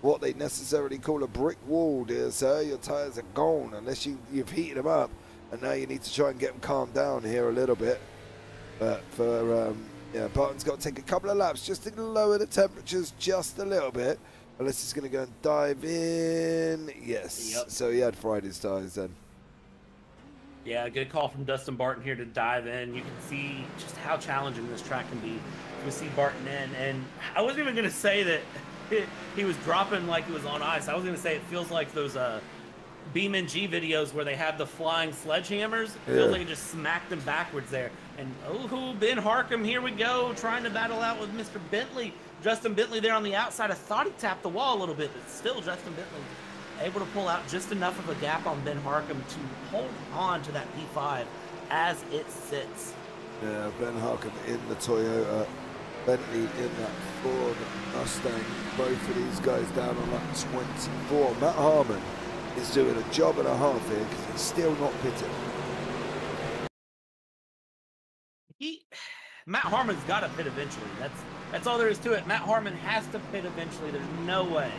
what they necessarily call a brick wall, dear sir. Your tires are gone unless you've heated them up. And now you need to try and get them calmed down here a little bit. But for, yeah, Barton's got to take a couple of laps just to lower the temperatures just a little bit. Unless he's going to go and dive in. Yes. Yep. So he had Friday's tires then. Yeah, good call from Dustin Barton here to dive in. You can see just how challenging this track can be. We see Barton in, and I wasn't even going to say that he was dropping like he was on ice. I was going to say it feels like those BeamNG videos where they have the flying sledgehammers. It feels like it just smacked him backwards there. And oh, Ben Harcum, here we go, trying to battle out with Mr. Bentley. Justin Bentley there on the outside. I thought he tapped the wall a little bit, but still Justin Bentley able to pull out just enough of a gap on Ben Harcum to hold on to that P5 as it sits. Yeah, Ben Harcum in the Toyota, Bentley in that Ford Mustang. Both of these guys down on lap 24. Matt Harmon is doing a job and a half here because he's still not pitting. Matt Harmon's got to pit eventually. That's all there is to it. Matt Harmon has to pit eventually. There's no way.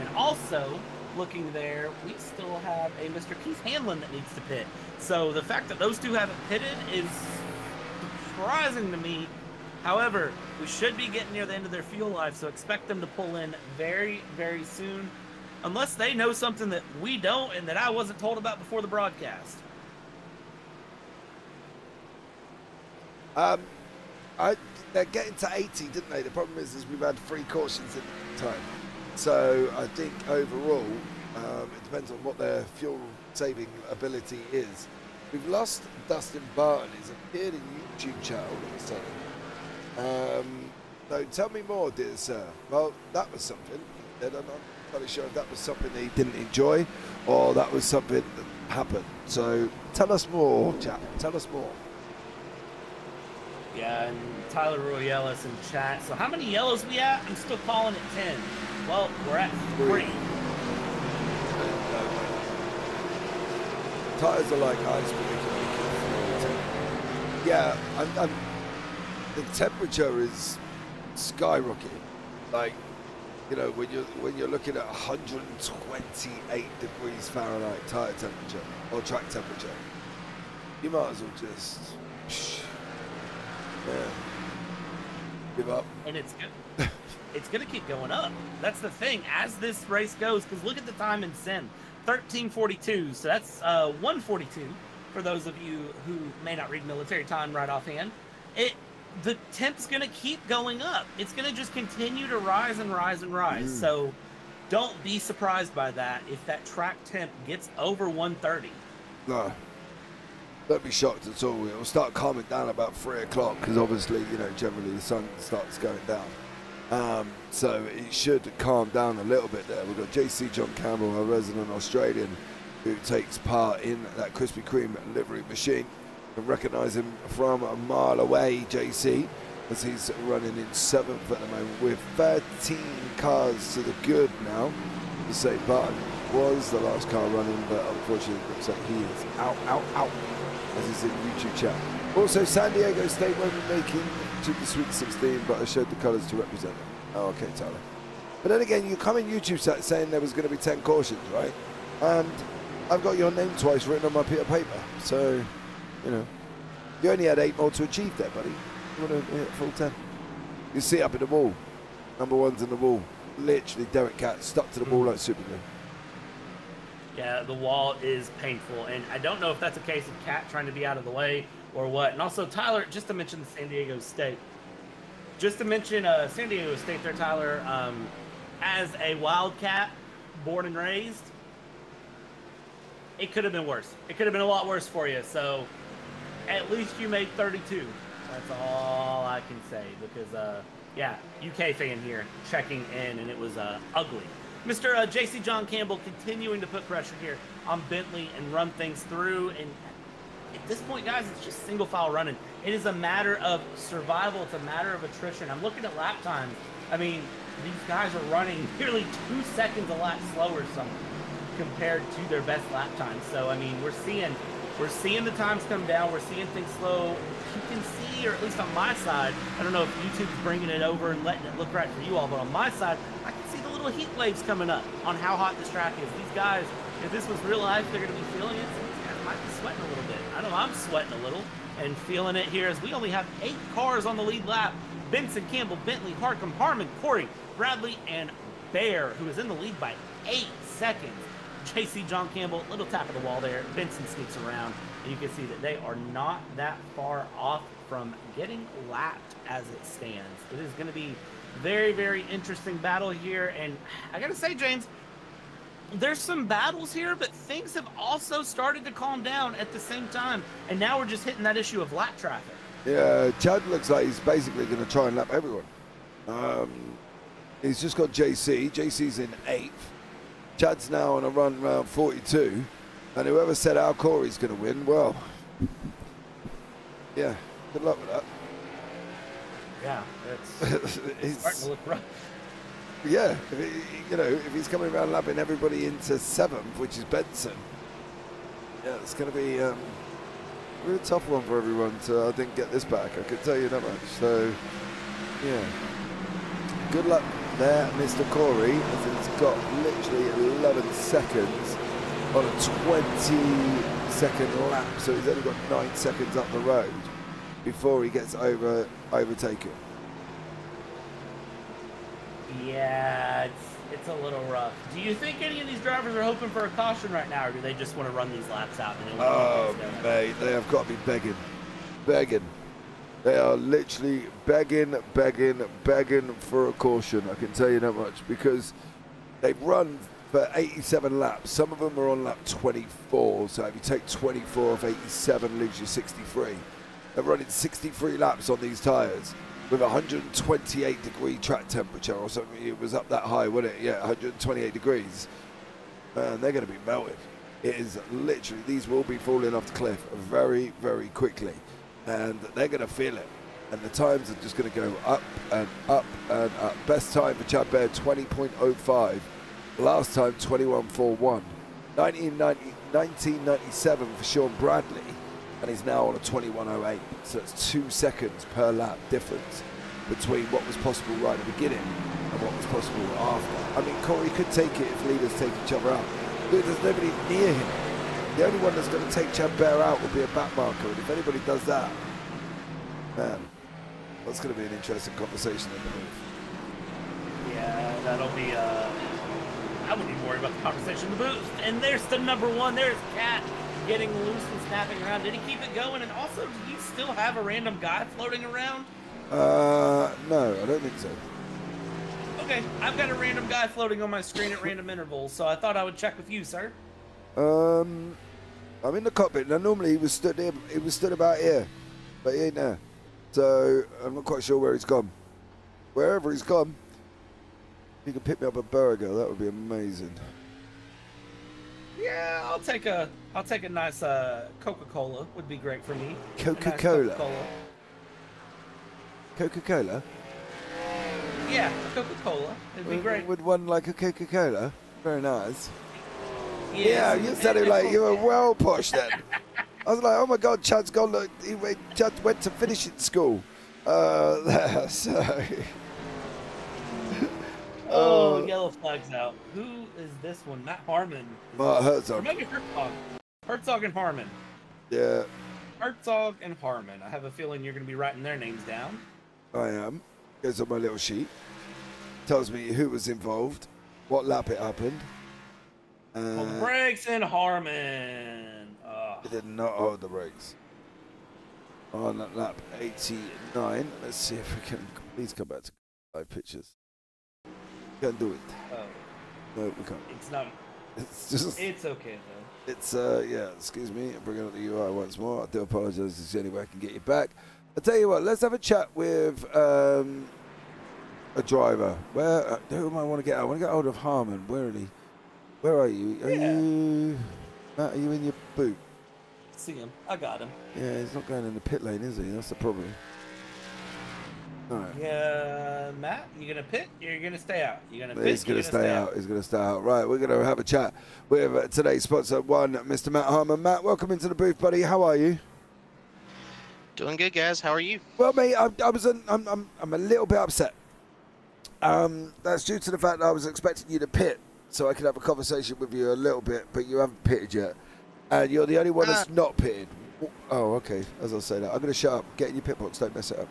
And also, looking there, we still have a Mr. Keith Hanlon that needs to pit. So the fact that those two haven't pitted is surprising to me. However, we should be getting near the end of their fuel life, so expect them to pull in very, very soon. Unless they know something that we don't and that I wasn't told about before the broadcast. They're getting to 80, didn't they? The problem is we've had 3 cautions in time. So I think overall, it depends on what their fuel-saving ability is. We've lost Dustin Barton. He's appeared in YouTube channel all of a sudden. No, tell me more, dear sir. Well, that was something. I'm not entirely sure if that was something that he didn't enjoy or that was something that happened. So tell us more, chap. Tell us more. Yeah, and Tyler Royales in chat. So how many yellows we at? I'm still calling it 10. Well, we're at 3. Tires are like ice, but we can make it. Yeah, the temperature is skyrocketing. Like, you know, when you're looking at 128 degrees Fahrenheit tire temperature or track temperature, you might as well just. Yeah. give up. And it's good. It's going to keep going up. That's the thing as this race goes, because look at the time in Sin, 13:42. So that's 1:42 for those of you who may not read military time right offhand. The temp's going to keep going up. It's going to just continue to rise and rise and rise. So don't be surprised by that if that track temp gets over 130. No. Don't be shocked at all. It'll start calming down about 3 o'clock because obviously, you know, generally the sun starts going down. So it should calm down a little bit there. We've got JC John Campbell, a resident Australian who takes part in that Krispy Kreme livery machine. You can recognize him from a mile away, JC, as he's running in 7th at the moment. We're 13 cars to the good now. The same Barton was the last car running, but unfortunately it looks like he is out. As is in YouTube chat. Also, San Diego State won't be making to the Sweet 16, but I showed the colors to represent them. Oh, okay, Tyler. But then again, you come in YouTube chat saying there was going to be 10 cautions, right? And I've got your name twice written on my piece of paper. So, you know, you only had 8 more to achieve there, buddy. You want to hit full 10. You see up in the wall. Number one's in the wall. Literally, Derek Cat stuck to the wall like Superman. Yeah, the wall is painful, and I don't know if that's a case of Cat trying to be out of the way or what. And also, Tyler, just to mention San Diego State. Just to mention San Diego State there, Tyler, as a Wildcat, born and raised, it could have been worse. It could have been a lot worse for you. So at least you made 32. That's all I can say because, yeah, UK fan here checking in, and it was ugly. Mr. J.C. John Campbell continuing to put pressure here on Bentley and run things through. And at this point, guys, it's just single file running. It is a matter of survival. It's a matter of attrition. I'm looking at lap times. I mean, these guys are running nearly 2 seconds a lap slower compared to their best lap times. So, I mean, we're seeing the times come down. We're seeing things slow. You can see, or at least on my side, I don't know if YouTube's bringing it over and letting it look right for you all, but on my side, I can see the heat waves coming up on how hot this track is. These guys, if this was real life, they're going to be feeling it. I might be sweating a little bit. I know I'm sweating a little and feeling it here as we only have 8 cars on the lead lap. Benson, Campbell, Bentley, Harcum, Harmon, Corey, Bradley, and Bear, who is in the lead by 8 seconds. JC John Campbell, little tap of the wall there. Benson sneaks around, and you can see that they are not that far off from getting lapped as it stands. It is going to be very, very interesting battle here, and I gotta say, James, there's some battles here, but things have also started to calm down at the same time, and now we're just hitting that issue of lap traffic. Yeah, Chad looks like he's basically going to try and lap everyone. He's just got JC. JC's in 8th. Chad's now on a run round 42, and whoever said Al Corey's going to win, well, yeah, good luck with that. Yeah, it's starting to look rough. Yeah, you know, if he's coming around lapping everybody into 7th, which is Benson, yeah, it's going to be a tough one for everyone to, I think, get this back. I could tell you that much. So, yeah, good luck there, Mr. Corey, as he's got literally 11 seconds on a 20-second lap, so he's only got 9 seconds up the road before he gets overtaken. Yeah, it's a little rough. Do you think any of these drivers are hoping for a caution right now, or do they just want to run these laps out? And oh, mate, they have got to be begging. They are literally begging for a caution. I can tell you that much, because they've run for 87 laps. Some of them are on lap 24, so if you take 24 of 87, leaves you 63. They're running 63 laps on these tyres with 128 degree track temperature or something. It was up that high, wasn't it? Yeah, 128 degrees. Man, they're going to be melted. It is literally, these will be falling off the cliff very, very quickly. And they're going to feel it. And the times are just going to go up and up and up. Best time for Chad Baird, 20.05. Last time, 21.41. 1997 for Sean Bradley. And he's now on a 21.08, so it's 2 seconds per lap difference between what was possible right at the beginning and what was possible after. I mean, Corey could take it if leaders take each other out. There's nobody near him. The only one that's going to take Chad Bear out will be a back marker, and if anybody does that, man, That's going to be an interesting conversation in the booth. Yeah, that'll be, I wouldn't be worried about the conversation in the booth. And there's the number one. There's Cat getting loose and snapping around. Did he keep it going? And also, do you still have a random guy floating around? No, I don't think so. Okay, I've got a random guy floating on my screen at random intervals, so I thought I would check with you, sir. I'm in the cockpit. Now, normally he was stood there, he was stood about here, but he ain't there. So I'm not quite sure where he's gone. Wherever he's gone, if you could pick me up a burger, that would be amazing. Yeah, I'll take a nice Coca-Cola. Would be great for me. Coca-Cola. Nice Coca-Cola. Yeah, Coca-Cola. It'd be great. Would one like a Coca-Cola? Very nice. Yeah, you sounded like you were well posh then. I was like, oh my God, Chad's gone. Look, Chad went to finishing school. So. Oh, yellow flag's out. Who is this one? Matt Harmon. Herzog. Or maybe Herzog. Herzog and Harmon. Yeah. Herzog and Harmon. I have a feeling you're going to be writing their names down. I am. Goes on my little sheet. Tells me who was involved, what lap it happened. Well, brakes and Harmon. He did not hold the brakes. On lap 89. Let's see if we can. Please come back to live pictures. Can't do it. No, we can't. It's not. It's just. It's okay though. It's yeah. Excuse me. I'm bringing up the UI once more. I do apologize. It's the only way I can get you back. I tell you what. Let's have a chat with a driver. Where? Who am I want to get? I want to get hold of Harmon. Where are he? Where are you? Are you? Matt, are you in your boot? See him. I got him. Yeah, he's not going in the pit lane, is he? That's the problem. All right. Yeah, Matt, you gonna pit? You're gonna stay out. You're gonna pit. He's gonna stay out. He's gonna stay out. Right, we're gonna have a chat with today's sponsor, Mr. Matt Harmon. Matt, welcome into the booth, buddy. How are you? Doing good, guys. How are you? Well, mate, I'm a little bit upset. That's due to the fact that I was expecting you to pit, so I could have a conversation with you a little bit, but you haven't pitted yet. And you're the only one that's not pitted. Oh, okay. As I say that, I'm going to shut up. Get in your pit box. Don't mess it up.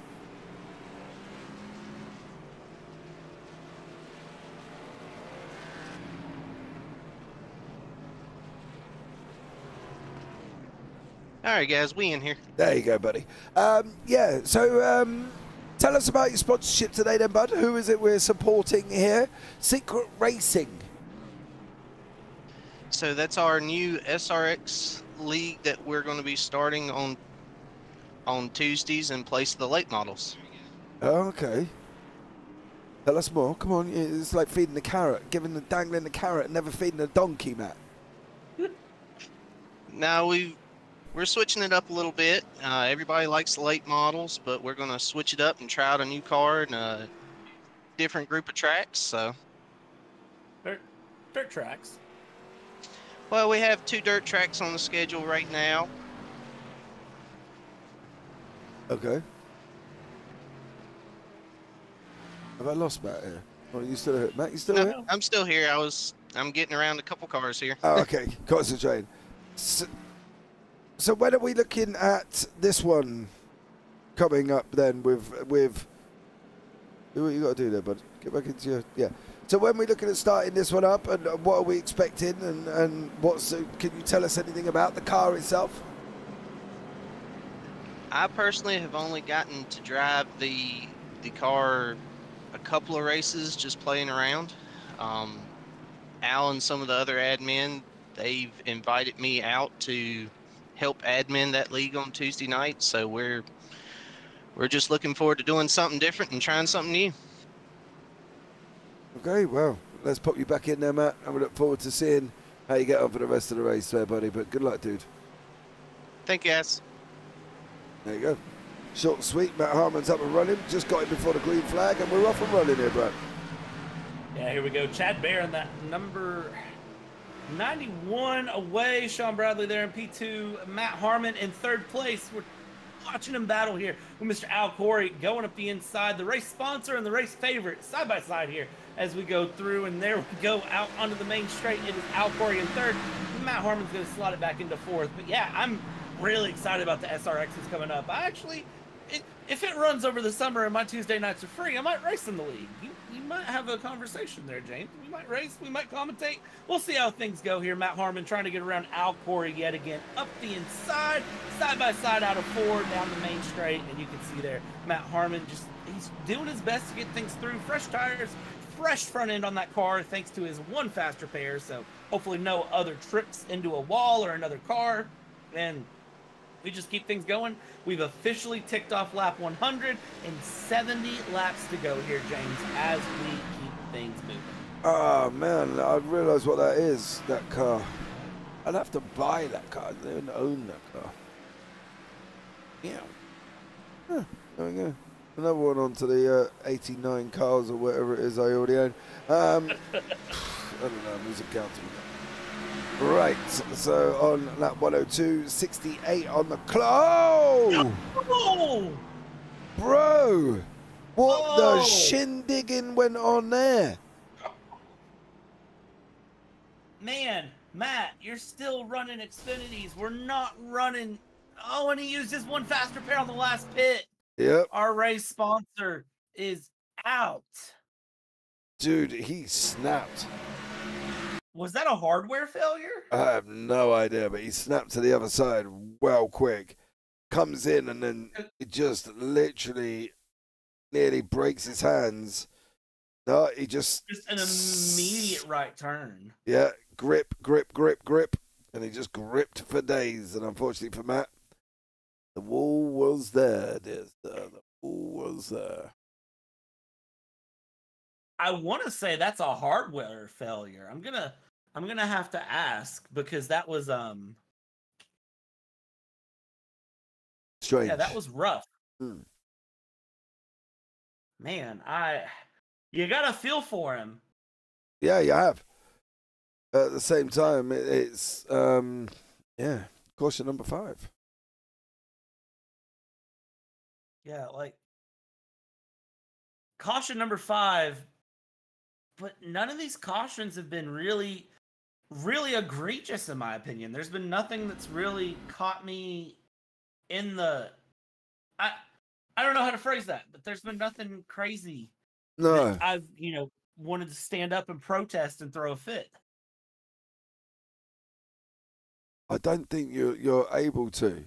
All right, guys. We in here. There you go, buddy. Yeah, so... tell us about your sponsorship today then, bud. Who is it we're supporting here? Secret Racing. So that's our new SRX league that we're going to be starting on Tuesdays in place of the late models. Oh, okay. Tell us more. Come on. It's like feeding the carrot, dangling the carrot, never feeding the donkey, Matt. Now we're switching it up a little bit. Everybody likes the late models, but we're going to switch it up and try out a new car and a different group of tracks. So dirt tracks. Well, we have 2 dirt tracks on the schedule right now. Okay. Have I lost Matt here? Or are you still here? Matt, you still here? I'm still here. I'm getting around a couple cars here. Oh, okay. Concentrate. So when are we looking at this one coming up then with what you got to do there, bud? Get back into your, yeah. So when we're looking at starting this one up, and what are we expecting, and can you tell us anything about the car itself? I personally have only gotten to drive the car a couple of races, just playing around. Al and some of the other admin, they've invited me out to help admin that league on Tuesday night, so we're just looking forward to doing something different and trying something new. Okay, well, let's pop you back in there, Matt, and we look forward to seeing how you get on for the rest of the race there, buddy, but good luck, dude. Thank you, guys. There you go. Short and sweet. Matt Harmon's up and running, just got him before the green flag, and we're off and running here, bro. Yeah, here we go. Chad Bear in that number 91 away. Sean Bradley there in P2. Matt Harmon in third place. We're watching him battle here with Mr. Al Corey going up the inside. The race sponsor and the race favorite side by side here as we go through, and there we go out onto the main straight. It is Al Corey in third. Matt Harmon's going to slot it back into fourth. But yeah, I'm really excited about the SRX that's coming up. I actually, if it runs over the summer and my Tuesday nights are free, I might race in the league. You might have a conversation there, James. We might race. We might commentate. We'll see how things go here. Matt Harmon trying to get around Al Corey yet again. Up the inside, side by side out of four, down the main straight. And you can see there, Matt Harmon just, he's doing his best to get things through. Fresh tires, fresh front end on that car, thanks to his one fast repair. So hopefully no other trips into a wall or another car. And we just keep things going. We've officially ticked off lap 100 and 70 laps to go here, James, as we keep things moving. Oh, man, I realize what that is, that car. I'd have to buy that car. I don't own that car. Yeah. Huh, there we go. Another one onto the 89 cars or whatever it is I already own. I don't know, I'm losing count. Right, so on lap 102, 68 on the clock. Oh! Bro, what the shindigging went on there? Man, Matt, you're still running Xfinities. We're not running. Oh, and he used his one fast repair on the last pit. Yep. Our race sponsor is out. Dude, he snapped. Was that a hardware failure? I have no idea, but he snapped to the other side well quick. Comes in and then it just literally nearly breaks his hands. No, he just... Just an immediate right turn. Yeah, grip. And he just gripped for days. And unfortunately for Matt, the wall was there. The wall was there. I want to say that's a hardware failure. I'm gonna have to ask, because that was strange. Yeah, that was rough. Mm. Man, you got a feel for him. Yeah, you have. At the same time, it's yeah, caution number 5. Yeah, like caution number 5. But none of these cautions have been really, really egregious, in my opinion. There's been nothing that's really caught me in the... I don't know how to phrase that, but there's been nothing crazy. No. That I've, wanted to stand up and protest and throw a fit. I don't think you're able to. For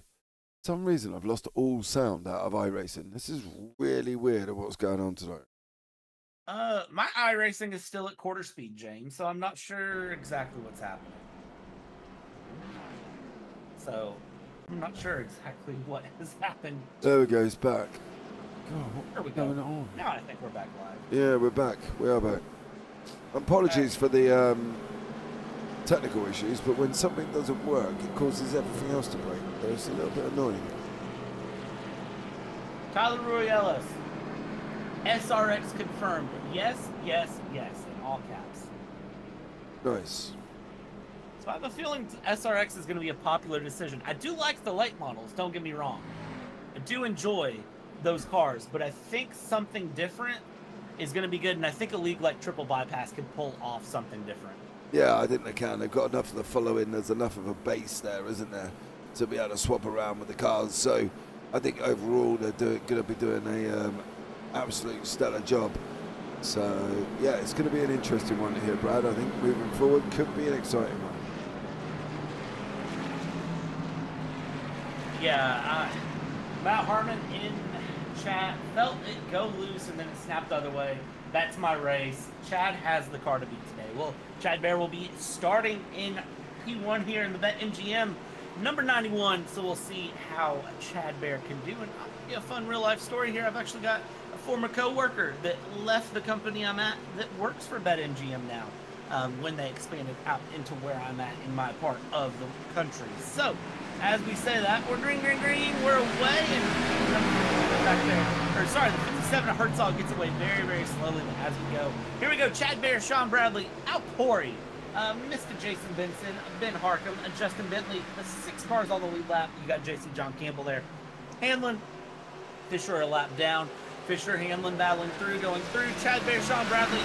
some reason, I've lost all sound out of iRacing. This is really weird of what's going on tonight. My iRacing is still at quarter speed, James, so I'm not sure exactly what's happening. So, I'm not sure exactly what has happened. There we go, it's back. God, what's going on? Now I think we're back live. Yeah, we're back. We are back. Apologies for the technical issues, but when something doesn't work, it causes everything else to break. It's a little bit annoying. Tyler Ruelas. SRX confirmed. Yes, yes, yes, in all caps. Nice. So I have a feeling SRX is going to be a popular decision. I do like the late models, don't get me wrong. I do enjoy those cars, but I think something different is going to be good, and I think a league like Triple Bypass can pull off something different. Yeah, I think they can. They've got enough of the following. There's enough of a base there, isn't there, to be able to swap around with the cars. So I think overall they're going to be doing a... absolute stellar job. So yeah, it's going to be an interesting one here, Brad. I think moving forward could be an exciting one. Yeah, Matt Harmon in chat felt it go loose and then it snapped the other way. That's my race. Chad has the car to beat today. Well, Chad Bear will be starting in P1 here in the Bet-MGM number 91, so we'll see how Chad Bear can do. And I'll give you a fun real life story here. I've actually got former co-worker that left the company I'm at that works for BetMGM now when they expanded out into where I'm at in my part of the country. So, as we say that, we're green, we're away, and back there, or sorry, the 57 of Herzog gets away very, very slowly as we go. Here we go, Chad Bear, Sean Bradley, Al Corey, Mr. Jason Benson, Ben Harkham, and Justin Bentley, the 6 cars on the lead lap. You got Jason John Campbell there. Hanlon, Fisher a lap down. Fisher, Hamlin battling through, going through. Chad Bear, Sean Bradley,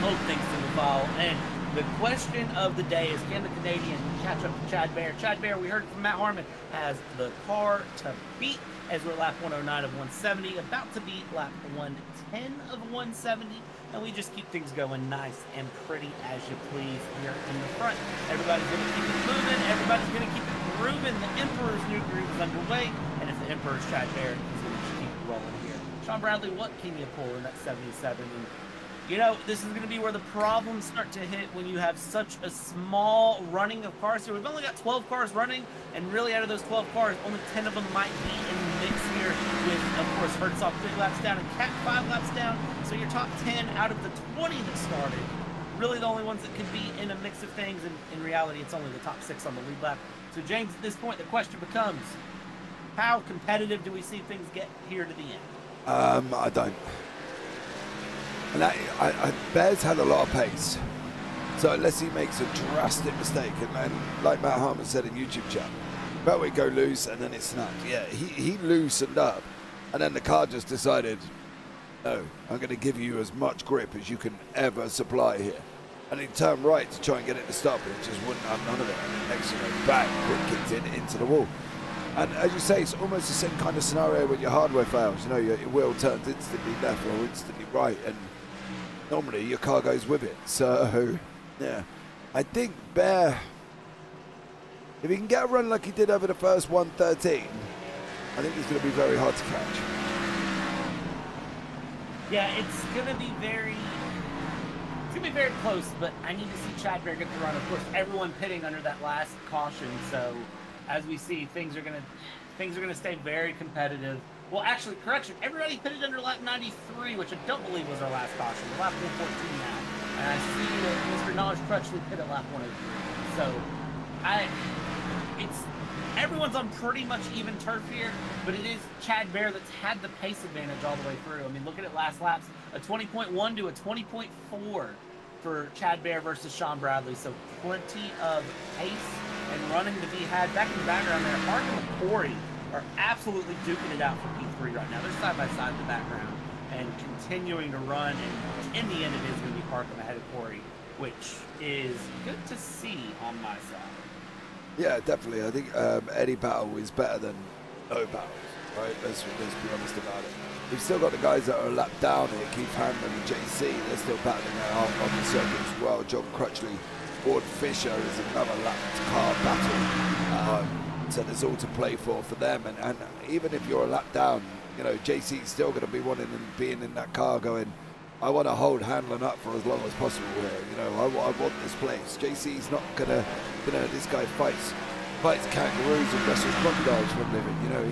hope things in the file. And The question of the day is, can the Canadian catch up to Chad Bear? Chad Bear, we heard from Matt Harmon, has the car to beat as we're lap 109 of 170, about to beat lap 110 of 170, and we just keep things going nice and pretty as you please here in the front. Everybody's going to keep it moving. Everybody's going to keep it grooving. The Emperor's new groove is underway, and if the Emperor's Chad Bear, he's going to just keep it rolling here. Sean Bradley, what can you pull in that 77? And, you know, this is going to be where the problems start to hit when you have such a small running of cars here. We've only got 12 cars running, and really out of those 12 cars, only 10 of them might be in the mix here with, of course, Hertzog 3 laps down and Cat 5 laps down. So your top 10 out of the 20 that started, really the only ones that could be in a mix of things. And in reality, it's only the top 6 on the lead lap. So, James, at this point, the question becomes, how competitive do we see things get here to the end? I don't. And Bear's had a lot of pace, so unless he makes a drastic mistake, and like Matt Harmon said in YouTube chat, Bearwick go loose and then it snapped. Yeah, he loosened up, and then the car just decided, no, I'm going to give you as much grip as you can ever supply here. And he turned right to try and get it to stop, and it just wouldn't have none of it. And next thing, bang, it kicked it into the wall. And as you say, it's almost the same kind of scenario when your hardware fails. You know, your wheel turns instantly left or instantly right, and normally your car goes with it. So, yeah, I think Bear, if he can get a run like he did over the first 113, I think he's going to be very hard to catch. Yeah, it's going to be very close, but I need to see Chad Bear get the run. Of course, everyone pitting under that last caution, so as we see, things are going to stay very competitive. Well, actually, correction, everybody pitted under lap 93, which I don't believe was our last caution. We're lap 114 now. And I see that Mr. Knowledge Crutchley pit at lap 103. So, everyone's on pretty much even turf here, but it is Chad Bear that's had the pace advantage all the way through. I mean, looking at last laps, a 20.1 to a 20.4 for Chad Bear versus Sean Bradley. So, plenty of pace and running to be had. Back in the background there, Mark and McCory are absolutely duking it out for P3 right now. They're side by side in the background and continuing to run, and in the end it is going to be Parkham ahead of Corey, which is good to see on my side. Yeah, definitely. I think any battle is better than no battle, right? Let's be honest about it. We've still got the guys that are a lap down here, Keith Hanlon and JC, they're still battling their on the circuit as well. John Crutchley, Ford Fisher is another lap car battle. So there's all to play for them, and even if you're a lap down, you know, JC's still going to be wanting and being in that car going, I want to hold Hanlon up for as long as possible here, you know, I want this place. JC's not going to, you know, this guy fights kangaroos and wrestles crocodiles for a living, you know,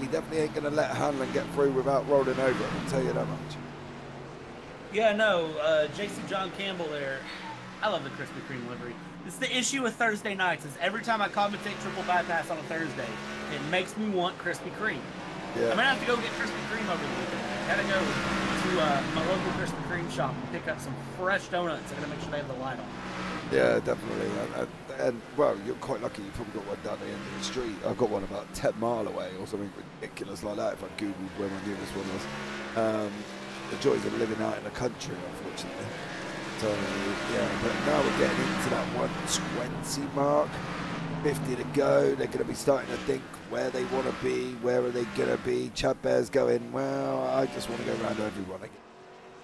he definitely ain't going to let Hanlon get through without rolling over, I'll tell you that much. Yeah, no, JC John Campbell there, I love the Krispy Kreme livery. It's the issue with Thursday nights is every time I commentate Triple Bypass on a Thursday, it makes me want Krispy Kreme. Yeah. I'm gonna have to go get Krispy Kreme over the weekend. I gotta go to my local Krispy Kreme shop and pick up some fresh donuts. I'm gonna make sure they have the light on. Yeah, definitely. And well, you're quite lucky. You probably got one down the end of the street. I've got one about 10 miles away or something ridiculous like that. If I googled where my nearest one was, the joys of living out in the country, unfortunately. So, yeah, but now we're getting into that 120 mark, 50 to go. They're going to be starting to think where they want to be, where are they going to be. Chad Bear's going, well, I just want to go around everyone again.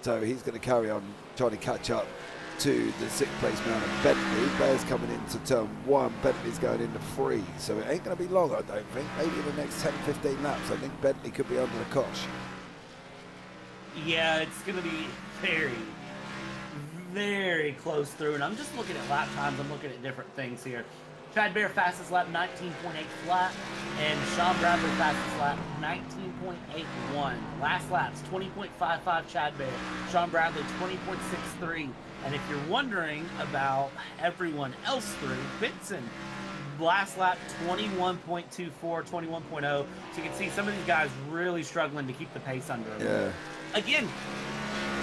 So he's going to carry on trying to catch up to the 6th place man of Bentley. Bear's coming into turn 1, Bentley's going into 3. So it ain't going to be long, I don't think. Maybe in the next 10, 15 laps, I think Bentley could be under the cosh. Yeah, it's going to be very close through, and I'm just looking at lap times, I'm looking at different things here. Chad Bear fastest lap 19.8 flat, and Sean Bradley fastest lap 19.81. Last laps 20.55 Chad Bear, Sean Bradley 20.63. And if you're wondering about everyone else through, Benson last lap 21.24, 21.0. So you can see some of these guys really struggling to keep the pace under them. Yeah. Again,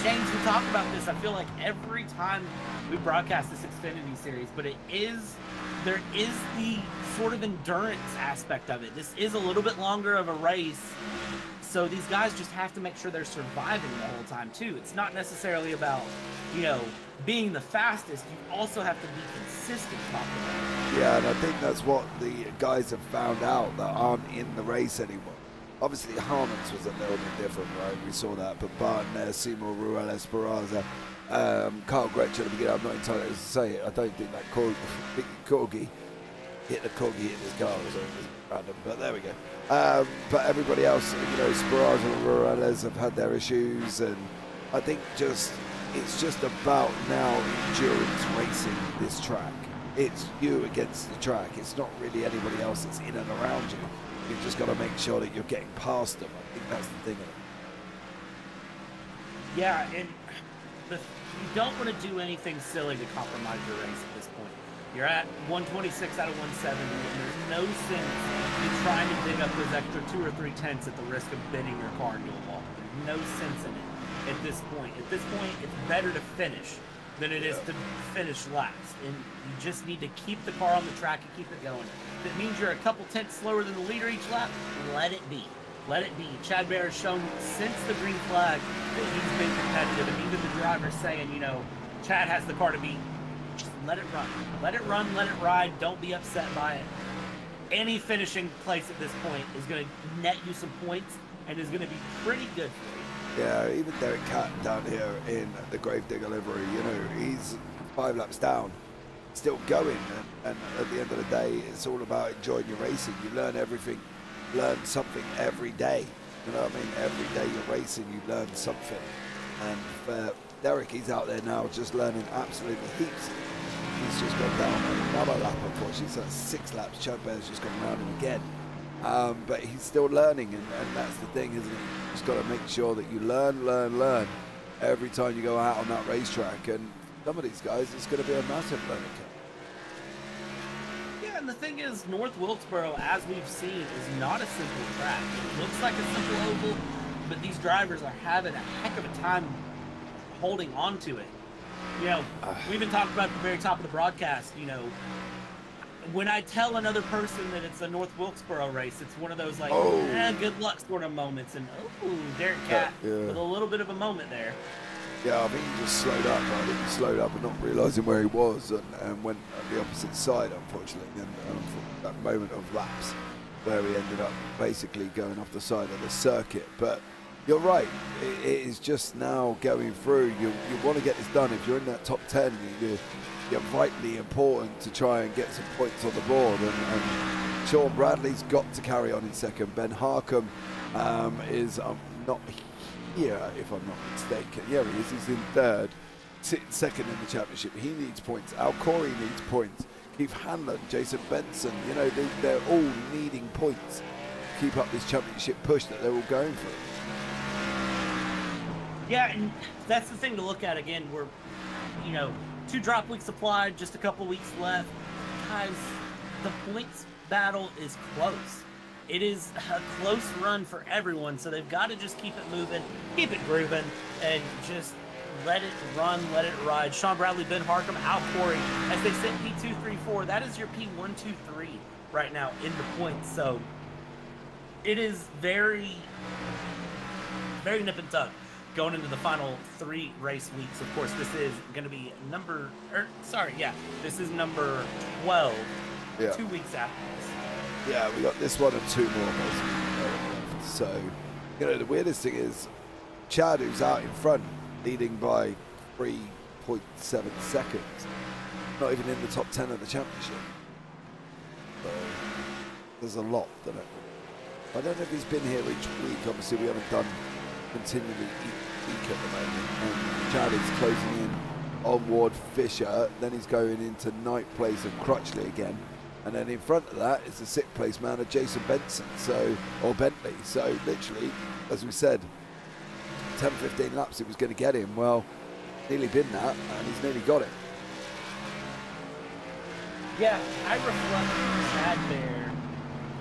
James, we talk about this, I feel like every time we broadcast this Xfinity series, but there is the sort of endurance aspect of it. This is a little bit longer of a race, So these guys just have to make sure they're surviving the whole time too. It's not necessarily about, you know, being the fastest. You also have to be consistent properly. Yeah, and I think that's what the guys have found out that aren't in the race anymore. Obviously, Harmon's was a little bit different, right? We saw that, but Barton, Seymour, Ruel, Esperanza, Carl Gretchen at the beginning, I'm not entirely to say it. I don't think that Corgi hit the Corgi in his car or something. It's random, but there we go. But everybody else, you know, Esperanza and Ruelas have had their issues, and I think just it's just about now endurance racing this track. It's you against the track. It's not really anybody else that's in and around you. You've just got to make sure that you're getting past them. I think that's the thing. Yeah, and you don't want to do anything silly to compromise your race at this point. You're at 126 out of 170, and there's no sense in trying to dig up those extra 2 or 3 tenths at the risk of bending your car into a wall. There's no sense in it at this point. At this point, it's better to finish than it is to finish last. And you just need to keep the car on the track and keep it going. If it means you're a couple tenths slower than the leader each lap, let it be. Let it be. Chad Bear has shown since the green flag that he's been competitive, and even the driver's saying, you know, Chad has the car to beat. Just let it run. Let it run, let it ride. Don't be upset by it. Any finishing place at this point is going to net you some points and is going to be pretty good for you. Yeah, even Derek Cat down here in the Gravedigger livery, you know, he's 5 laps down, still going. And at the end of the day, it's all about enjoying your racing. You learn everything, learn something every day. You know what I mean? Every day you're racing, you learn something. And Derek, he's out there now just learning absolutely heaps. He's just gone down another lap, unfortunately. So that's 6 laps. Chad Bear's just gone around him again. But he's still learning, and that's the thing, isn't it? You just got to make sure that you learn every time you go out on that racetrack. And some of these guys, it's going to be a massive learning curve. Yeah, and the thing is, North Wilkesboro, as we've seen, is not a simple track. It looks like a simple oval, but these drivers are having a heck of a time holding on to it. You know, we've been talking about at the very top of the broadcast, you know, when I tell another person that it's a North Wilkesboro race, it's one of those like, good luck sort of moments. And, oh, Derek Cat with a little bit of a moment there. Yeah, I mean, he just slowed up. I think he slowed up and not realizing where he was and went on the opposite side, unfortunately. And that moment of lapse where he ended up basically going off the side of the circuit. But you're right. It is just now going through. You want to get this done. If you're in that top 10, you're vitally important to try and get some points on the board, and Sean Bradley's got to carry on in second. Ben Harcombe is not here, if I'm not mistaken. Yeah, he is. He's in third, sitting second in the championship. He needs points. Al Corey needs points. Keith Hanlon, Jason Benson, you know, they're all needing points to keep up this championship push that they're all going for. Yeah, and that's the thing to look at again. We're, you know, 2 drop weeks applied, just a couple weeks left. Guys, the points battle is close. It is a close run for everyone, so they've got to just keep it moving, keep it grooving, and just let it run, let it ride. Sean Bradley, Ben Harcombe, Al Corey, as they sit P2, 3, 4, that is your P1, 2, 3 right now in the points. So it is very, very nip and tuck going into the final 3 race weeks. Of course, this is going to be number 12, 2 weeks after this. Yeah, we got this one and 2 more. So, you know, the weirdest thing is Chad, who's out in front, leading by 3.7 seconds. Not even in the top 10 of the championship. So, there's a lot, doesn't it? I don't know if he's been here each week. Obviously, we haven't done continually eek at the moment, and Chad is closing in on Ward Fisher. Then he's going into 9th place of Crutchley again, and then in front of that is the 6th place man of Jason Benson, or Bentley. So literally, as we said, 10-15 laps it was going to get him. Well, nearly been that, and he's nearly got it. Yeah, I reflect Chad Bear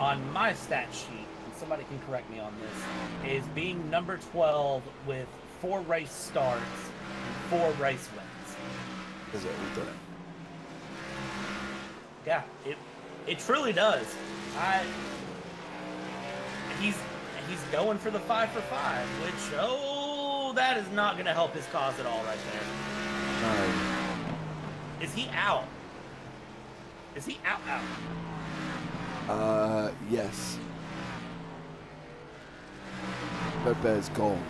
on my stat sheet, somebody can correct me on this, is being number 12 with 4 race starts and 4 race wins. Is it? We've done it. Yeah, it truly does. I he's he's going for the 5 for 5, which, oh, that is not going to help his cause at all right there. Is he out? Is he out? Yes. Pepe is gone.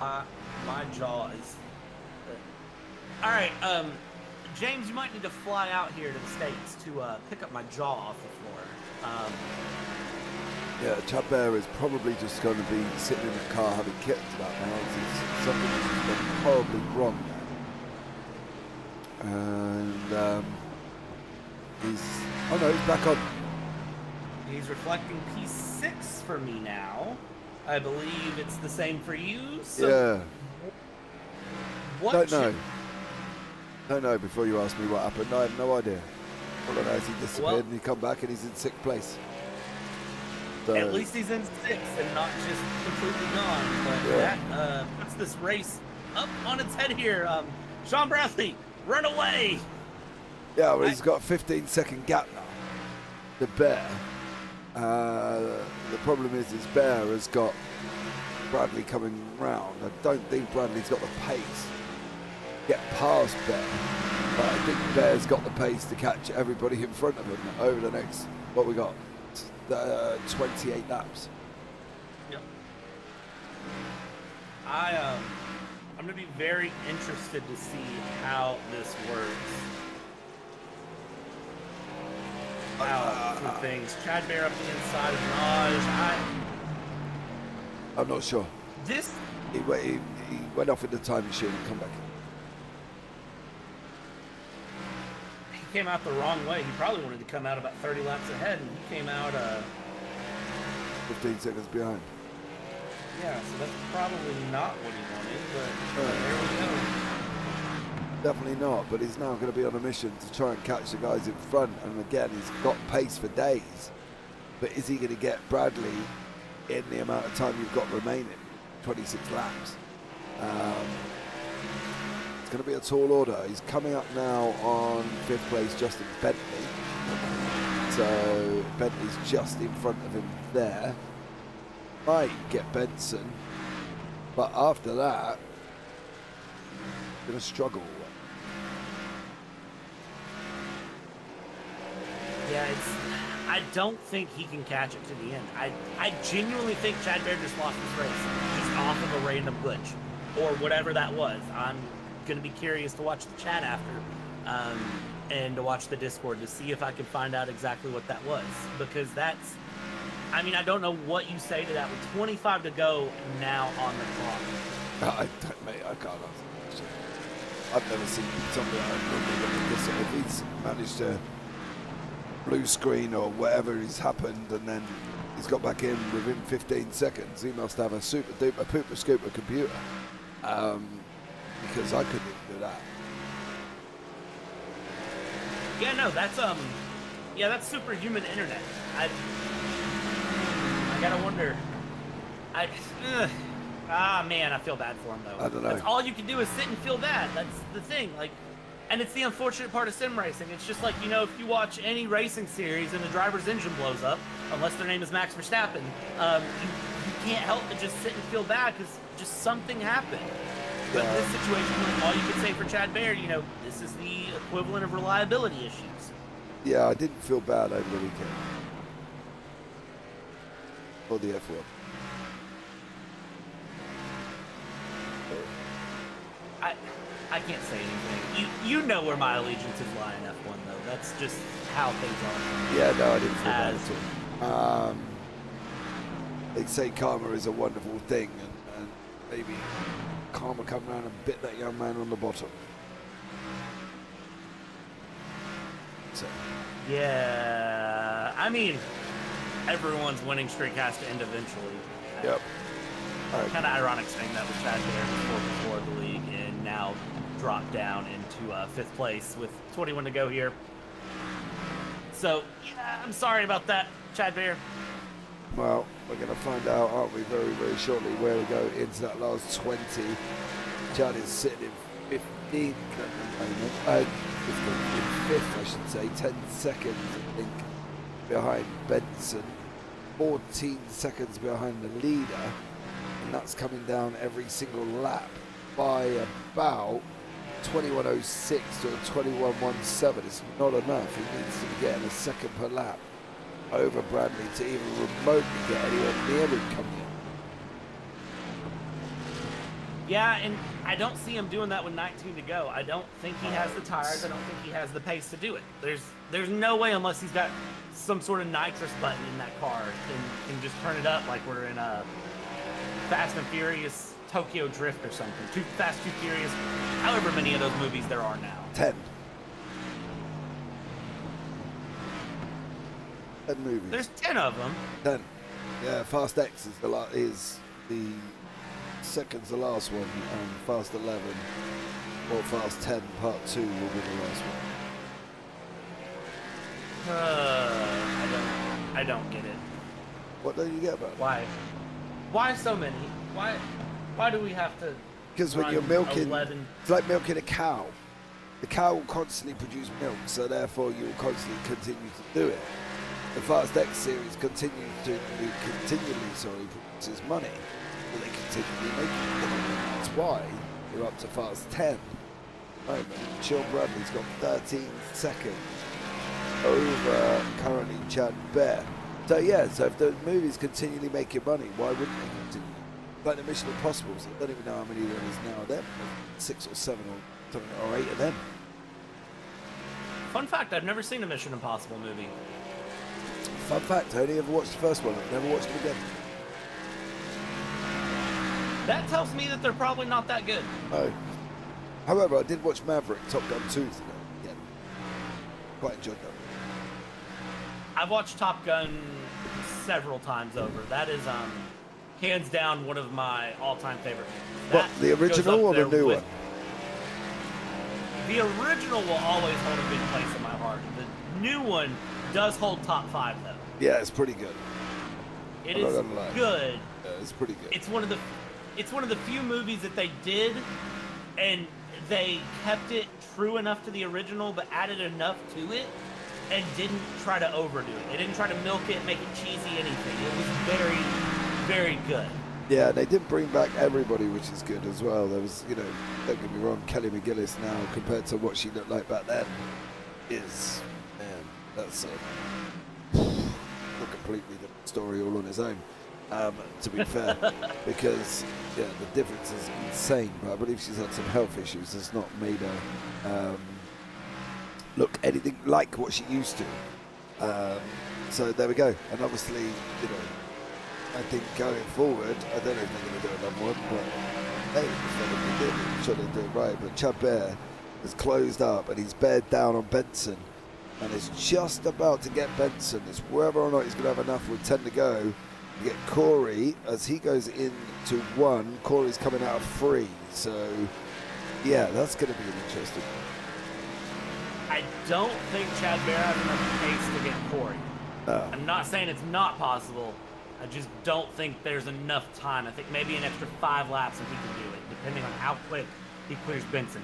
My jaw is... All right, James, you might need to fly out here to the States to pick up my jaw off the floor. Yeah, Chap Air is probably just going to be sitting in the car having kicked about now. Something has been horribly wrong. And he's... Oh, no, he's back on. He's reflecting P6 for me now. I believe it's the same for you. So yeah. What? Don't know. Don't know before you ask me what happened. I have no idea. All I know is he disappeared, well, and he come back and he's in sixth place. So, at least he's in sixth and not just completely gone. But yeah, that puts this race up on its head here. Sean Bradley, run away. Yeah, well, he's got a 15-second gap now. The Bear. The problem is his Bear has got Bradley coming round. I don't think Bradley's got the pace to get past Bear, but I think Bear's got the pace to catch everybody in front of him over the next, what we got, 28 laps. Yep. I'm going to be very interested to see how this works. Out for things. Chad Bear up the inside of Naj. I'm not sure. This he went off in the time machine and come back. He came out the wrong way. He probably wanted to come out about 30 laps ahead, and he came out 15 seconds behind. Yeah, so that's probably not what he wanted, but there we go. Definitely not, but he's now going to be on a mission to try and catch the guys in front, and again, he's got pace for days, but is he going to get Bradley in the amount of time you've got remaining, 26 laps? It's going to be a tall order. He's coming up now on 5th place, Justin Bentley, so Bentley's just in front of him there. Might get Benson, but after that, going to struggle. Yeah, I don't think he can catch it to the end. I genuinely think Chad Bear just lost his race. He's off of a random glitch or whatever that was. I'm going to be curious to watch the chat after and to watch the Discord to see if I can find out exactly what that was. Because that's, I mean, I don't know what you say to that with 25 to go now on the clock. I can't answer. I've never seen somebody like this. If he's managed to blue screen or whatever has happened and then he's got back in within 15 seconds, he must have a super duper pooper scooper computer, because I couldn't even do that. Yeah, no, that's yeah, that's superhuman internet. I gotta wonder. Ah, man, I feel bad for him, though. I don't know. That's all you can do is sit and feel bad. That's the thing. Like, and it's the unfortunate part of sim racing. It's just like, you know, if you watch any racing series and the driver's engine blows up, unless their name is Max Verstappen, you can't help but just sit and feel bad because just something happened. But in this situation, all you can say for Chad Bear, you know, this is the equivalent of reliability issues. Yeah, I didn't feel bad over the weekend. Or the F1. I can't say anything. You know where my allegiances lie in F1, though. That's just how things are. Yeah, no, I didn't feel bad at all. They say karma is a wonderful thing, and maybe karma come around and bit that young man on the bottom. So. Yeah, I mean, everyone's winning streak has to end eventually. Yep. Kind of ironic thing that was Chad Bear before the league and now dropped down into 5th place with 21 to go here. So, yeah, I'm sorry about that, Chad Bear. Well, we're going to find out, aren't we, very, very shortly where we go into that last 20. Chad is sitting in 15th at the moment. 5th, I should say. 10 seconds, I think, behind Benson, 14 seconds behind the leader, and that's coming down every single lap by about 21.06 to 21.17. It's not enough. He needs to be getting a second per lap over Bradley to even remotely get anywhere near him coming in. Yeah, and I don't see him doing that with 19 to go. I don't think he has the tires. I don't think he has the pace to do it. There's no way, unless he's got some sort of nitrous button in that car and can just turn it up like we're in a Fast and Furious Tokyo Drift or something. Too Fast, Too Furious, however many of those movies there are now. 10. 10 movies. There's 10 of them. 10. Yeah, Fast X is the second's the last one, and Fast 11 or Fast 10 Part 2 will be the last one. I don't get it. What do you get about it? Why so many? Why do we have to? Because when you're milking, 11? It's like milking a cow. The cow will constantly produce milk, so therefore you will constantly continue to do it. The Fast X series continually produces money, but they continually make it. That's why you're up to Fast 10. Moment. Chill Bradley's got 13 seconds over currently Chad Bear. So yeah, so if the movie's continually making money, why wouldn't they continue? Like the Mission Impossible, so I don't even know how many there is now. There, 6 or 7 or 8 of them. Fun fact: I've never seen a Mission Impossible movie. Fun fact, I only ever watched the first one. I've never watched it again. That tells me that they're probably not that good. No. However, I did watch Maverick, Top Gun 2 today. Yeah. Quite enjoyed that. I've watched Top Gun several times over. That is, hands down, one of my all-time favorite movies. What, the original or the new one? The original will always hold a big place in my heart. The new one does hold top 5 though. Yeah, it's pretty good. It is good. Yeah, it's pretty good. It's one of the few movies that they did, and they kept it true enough to the original, but added enough to it, and didn't try to overdo it. They didn't try to milk it, make it cheesy, anything. It was very, very good. Yeah, they did bring back everybody, which is good as well. There was, you know, don't get me wrong, Kelly McGillis now compared to what she looked like back then is. That's a completely different story all on its own, to be fair, because yeah, the difference is insane. But I believe she's had some health issues that's not made her look anything like what she used to. So there we go. And obviously, you know, I think going forward, I don't know if they're going to do another one, but they should have done it right. But Chad Bear has closed up and he's bared down on Benson. And it's just about to get Benson. It's whether or not he's going to have enough with 10 to go. You get Corey as he goes into 1. Corey's coming out of 3. So, yeah, that's going to be interesting. I don't think Chad Bear has enough pace to get Corey. I'm not saying it's not possible. I just don't think there's enough time. I think maybe an extra 5 laps and he can do it, depending on how quick he clears Benson.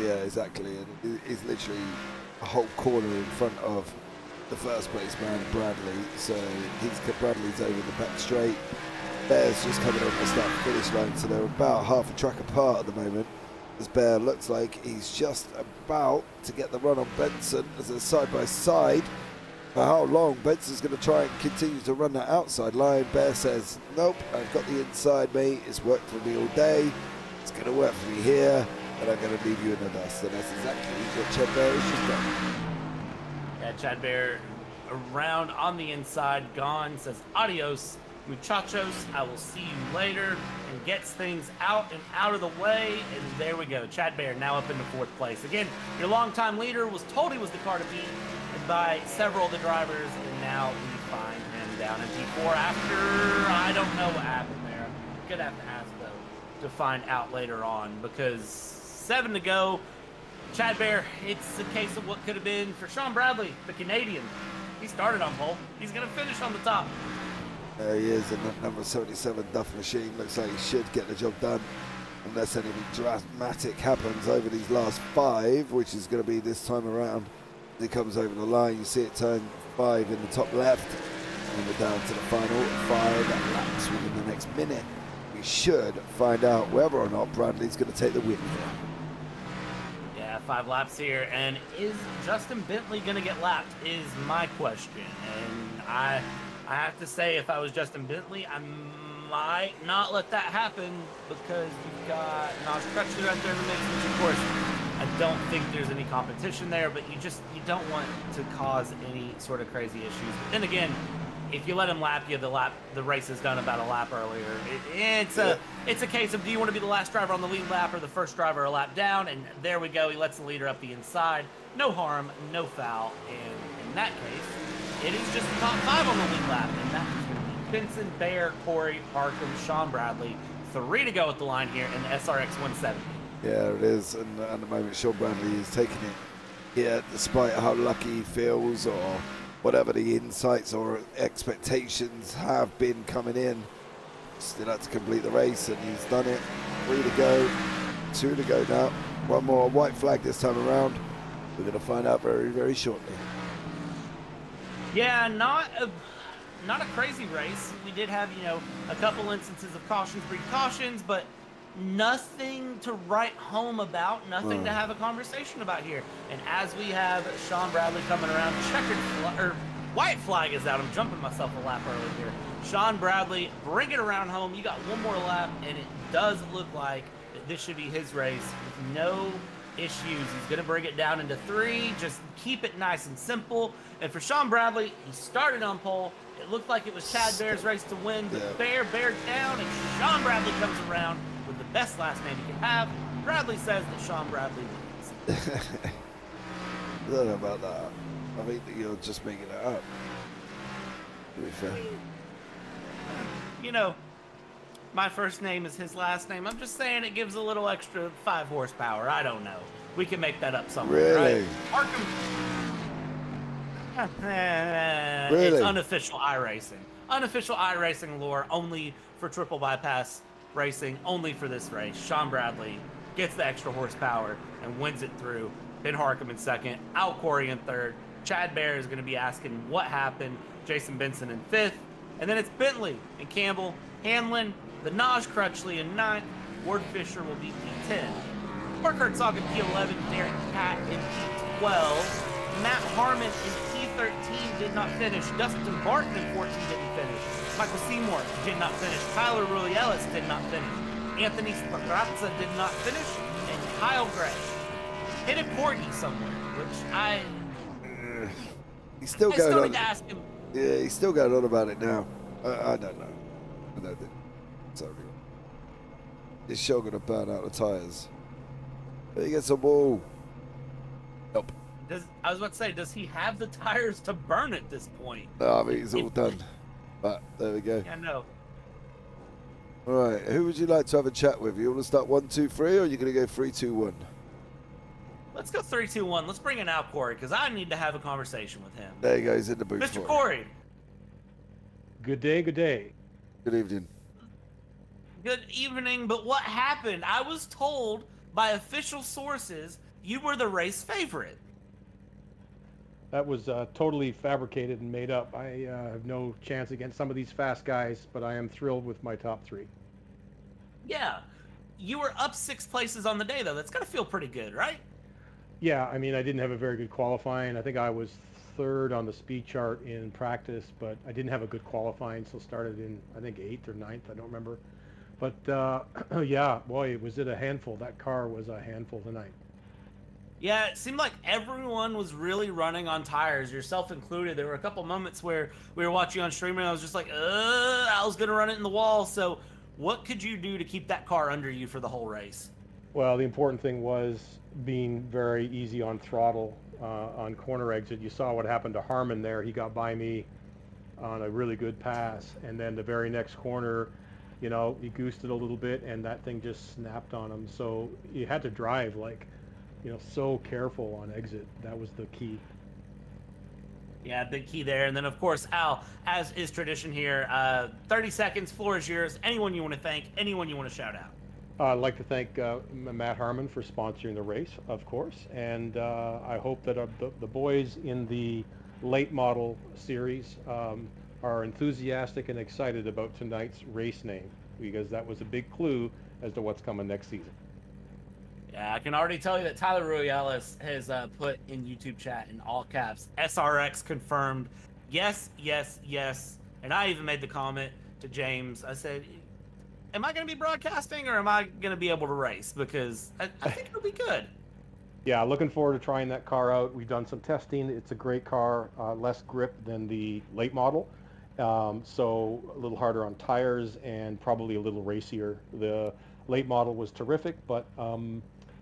Yeah, exactly. And it's literally a whole corner in front of the first place man, Bradley. So Bradley's over the back straight. Bear's just coming off the start finish line, so they're about half a track apart at the moment. As Bear looks like he's just about to get the run on Benson as a side by side. For how long? Benson's going to try and continue to run that outside line. Bear says, "Nope, I've got the inside, mate. It's worked for me all day. It's going to work for me here. And I'm going to leave you in the dust." And that's exactly what Chad Bear is just done. Yeah, Chad Bear around on the inside, gone, says adios, muchachos, I will see you later, and gets things out and out of the way. And there we go. Chad Bear now up into 4th place. Again, your longtime leader was told he was the car to beat by several of the drivers, and now we find him down in G4 after I don't know what happened there. I'm going to have to ask, though, to find out later on, because 7 to go. Chad Bear, it's a case of what could have been for Sean Bradley, the Canadian. He started on pole. He's going to finish on the top. There he is, and that number 77 Duff Machine looks like he should get the job done, unless anything dramatic happens over these last 5, which is going to be this time around. He comes over the line, you see it turn 5 in the top left, and we're down to the final 5 laps. Within the next minute, we should find out whether or not Bradley's going to take the win here. Yeah, 5 laps here, and is Justin Bentley going to get lapped is my question. And I have to say, if I was Justin Bentley, I might not let that happen, because you've got Nas Crutchley right there in the mix, which of course I don't think there's any competition there, but you don't want to cause any sort of crazy issues. But then again, if you let him lap you, the race is done about a lap earlier. It's a case of, do you want to be the last driver on the lead lap or the first driver a lap down? And there we go. He lets the leader up the inside. No harm, no foul. And in that case, it is just the top 5 on the lead lap, and that's Benson, Bayer, Corey, Parkham, Sean Bradley. 3 to go at the line here in the SRX 170. Yeah, it is, and at the moment, Sean Bradley is taking it here, despite how lucky he feels or whatever the insights or expectations have been coming in. Still had to complete the race, and he's done it. 3 to go, 2 to go now. One more white flag this time around. We're going to find out very, very shortly. Yeah, not a crazy race. We did have, a couple instances of cautions breed cautions, but nothing to write home about, nothing to have a conversation about here. And as we have Sean Bradley coming around, white flag is out. I'm jumping myself a lap early here. Sean Bradley, bring it around home. You got one more lap, and it does look like that this should be his race with no issues. He's going to bring it down into 3, just keep it nice and simple. And for Sean Bradley, he started on pole. It looked like it was Chad Bear's race to win, but Bear down, and Sean Bradley comes around. The best last name you can have. Bradley says that Sean Bradley wins. I don't know about that. I think you're just making it up, to be fair. My first name is his last name. I'm just saying it gives a little extra 5 horsepower. I don't know. We can make that up somewhere. Really? Right? Arkham. Really? It's unofficial iRacing. Unofficial iRacing lore only for Triple Bypass Racing, only for this race. Sean Bradley gets the extra horsepower and wins it through. Ben Harcum in 2nd, Al Corey in 3rd. Chad Bear is going to be asking what happened. Jason Benson in 5th. And then it's Bentley and Campbell, Hanlon, the Naj Crutchley in 9th. Ward Fisher will be P10. Mark Herzog in P11. Derek Pat in P12. Matt Harmon in P13 did not finish. Dustin Barton in 14 didn't finish. Michael Seymour did not finish. Tyler Ruiellis did not finish. Anthony Spagrazza did not finish. And Kyle Gray hit a corgi somewhere, which he's still going on. To ask him. Yeah, he's still going on about it now. I don't know. I don't think. Sorry. This show going to burn out the tires. He gets a wall. Nope. I was about to say, does he have the tires to burn at this point? No, I mean, he's all done. But there we go. Yeah, no. All right, who would you like to have a chat with? You want to start 1, 2, 3, or are you going to go 3, 2, 1? Let's go 3, 2, 1. Let's bring in Al Corey, because I need to have a conversation with him. There you go. He's in the booth. Mr. Corey. Good day. Good day. Good evening. Good evening. But what happened? I was told by official sources you were the race favorite. That was totally fabricated and made up. I have no chance against some of these fast guys, but I am thrilled with my top 3. Yeah, you were up 6 places on the day, though. That's got to feel pretty good, right? Yeah, I mean, I didn't have a very good qualifying. I think I was 3rd on the speed chart in practice, but I didn't have a good qualifying, so started in, I think, 8th or 9th. I don't remember. But, yeah, boy, was it a handful. That car was a handful tonight. Yeah, it seemed like everyone was really running on tires, yourself included. There were a couple moments where we were watching on stream and I was just like, Al's going to run it in the wall. So what could you do to keep that car under you for the whole race? Well, the important thing was being very easy on throttle, on corner exit. You saw what happened to Harmon there. He got by me on a really good pass. And then the very next corner, he goosed it a little bit and that thing just snapped on him. So you had to drive like, so careful on exit. That was the key. Yeah, big key there. And then, of course, Al, as is tradition here, 30 seconds, floor is yours. Anyone you want to thank, anyone you want to shout out. I'd like to thank Matt Harmon for sponsoring the race, of course, and I hope that the boys in the late model series are enthusiastic and excited about tonight's race name, because that was a big clue as to what's coming next season. Yeah, I can already tell you that Tyler Ruiales has put in YouTube chat in all caps, SRX confirmed. Yes, yes, yes. And I even made the comment to James. I said, am I going to be broadcasting or am I going to be able to race? Because I think it'll be good. Yeah, looking forward to trying that car out. We've done some testing. It's a great car, less grip than the late model. So a little harder on tires and probably a little racier. The late model was terrific, but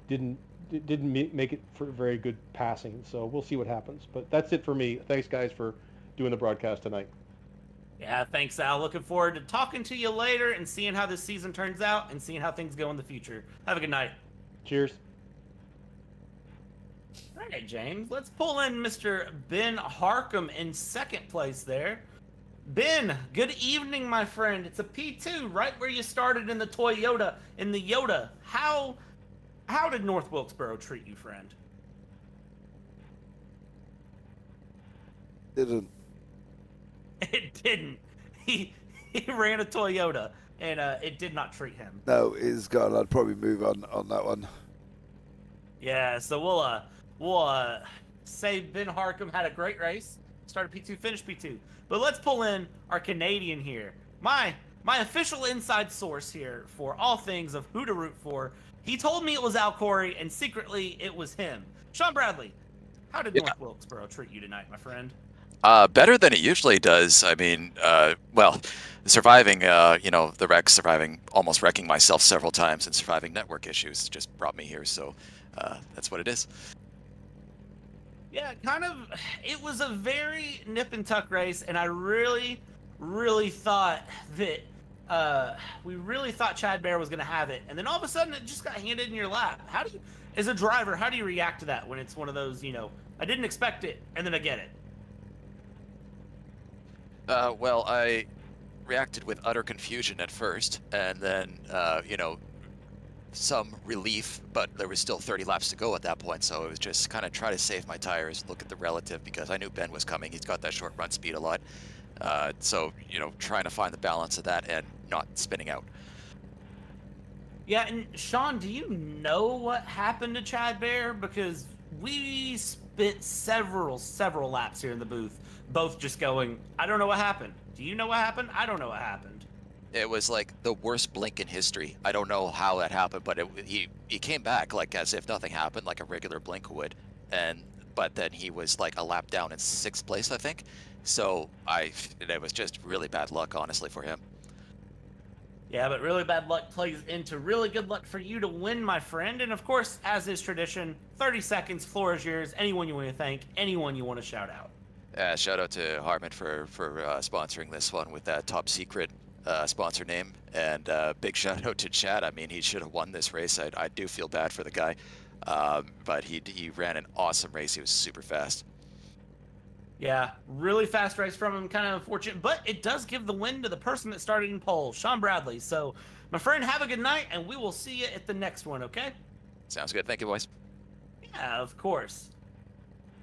didn't make it for very good passing. So we'll see what happens. But that's it for me. Thanks, guys, for doing the broadcast tonight. Yeah, thanks, Al. Looking forward to talking to you later and seeing how this season turns out and seeing how things go in the future. Have a good night. Cheers. All right, James, let's pull in Mr. Ben Harcum in second place there. Ben, good evening, my friend. It's a P2, right where you started in the Toyota, in the Yoda. How did North Wilkesboro treat you, friend? Didn't. It didn't. He ran a Toyota, and it did not treat him. No, it's gone. I'd probably move on that one. Yeah, so we'll say Ben Harcum had a great race. Started P2, finished P2. But let's pull in our Canadian here. My official inside source here for all things of who to root for. He told me it was Al Corey, and secretly it was him. Sean Bradley, how did North Wilkesboro treat you tonight, my friend? Better than it usually does. I mean, well, surviving, you know, the wreck, surviving, almost wrecking myself several times and surviving network issues just brought me here. So that's what it is. Yeah, kind of, it was a very nip and tuck race. And I really, really thought that we really thought Chad Bear was going to have it. And then all of a sudden it just got handed in your lap. How do you, as a driver, how do you react to that when it's one of those, you know, I didn't expect it and then I get it? Well, I reacted with utter confusion at first, and then, you know, some relief, but there was still 30 laps to go at that point, so it was just kind of try to save my tires, look at the relative, because I knew Ben was coming. He's got that short run speed a lot. So, you know, trying to find the balance of that and not spinning out. Yeah, and Sean, do you know what happened to Chad Bear? Because we spent several laps here in the booth, both just going, I don't know what happened. Do you know what happened? I don't know what happened. It was like the worst blink in history. I don't know how that happened, but he came back like as if nothing happened, like a regular blink would. But then he was like a lap down in 6th place, I think. So it was just really bad luck, honestly, for him. Yeah, but really bad luck plays into really good luck for you to win, my friend. And of course, as is tradition, 30 seconds, floor is yours. Anyone you want to thank, anyone you want to shout out. Shout out to Harmon for sponsoring this one with that top secret sponsor name, and big shout out to Chad. I mean, he should have won this race. I do feel bad for the guy, but he ran an awesome race. He was super fast. Yeah, really fast race from him, kind of unfortunate, but it does give the win to the person that started in pole, Sean Bradley. So, my friend, have a good night, and we will see you at the next one, okay? Sounds good. Thank you, boys. Yeah, of course.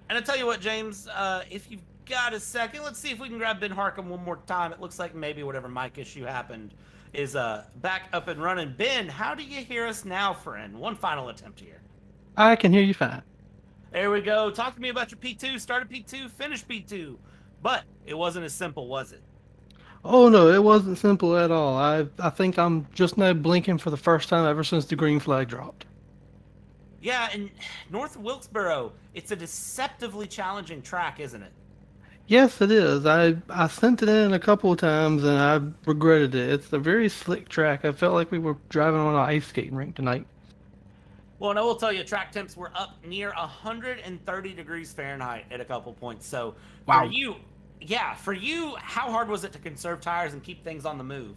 And I tell you what, James, if you've got a second, let's see if we can grab Ben Harcum one more time. It looks like maybe whatever mic issue happened is back up and running. Ben, how do you hear us now, friend? One final attempt here. I can hear you fine. There we go. Talk to me about your P2. Started P2, finished P2. But it wasn't as simple, was it? Oh, no, it wasn't simple at all. I think I'm just now blinking for the first time ever since the green flag dropped. Yeah, and North Wilkesboro, it's a deceptively challenging track, isn't it? Yes, it is. I sent it in a couple of times, and I regretted it. It's a very slick track. I felt like we were driving on an ice skating rink tonight. Well, and I will tell you, track temps were up near 130 degrees Fahrenheit at a couple points. So, wow. For you, how hard was it to conserve tires and keep things on the move?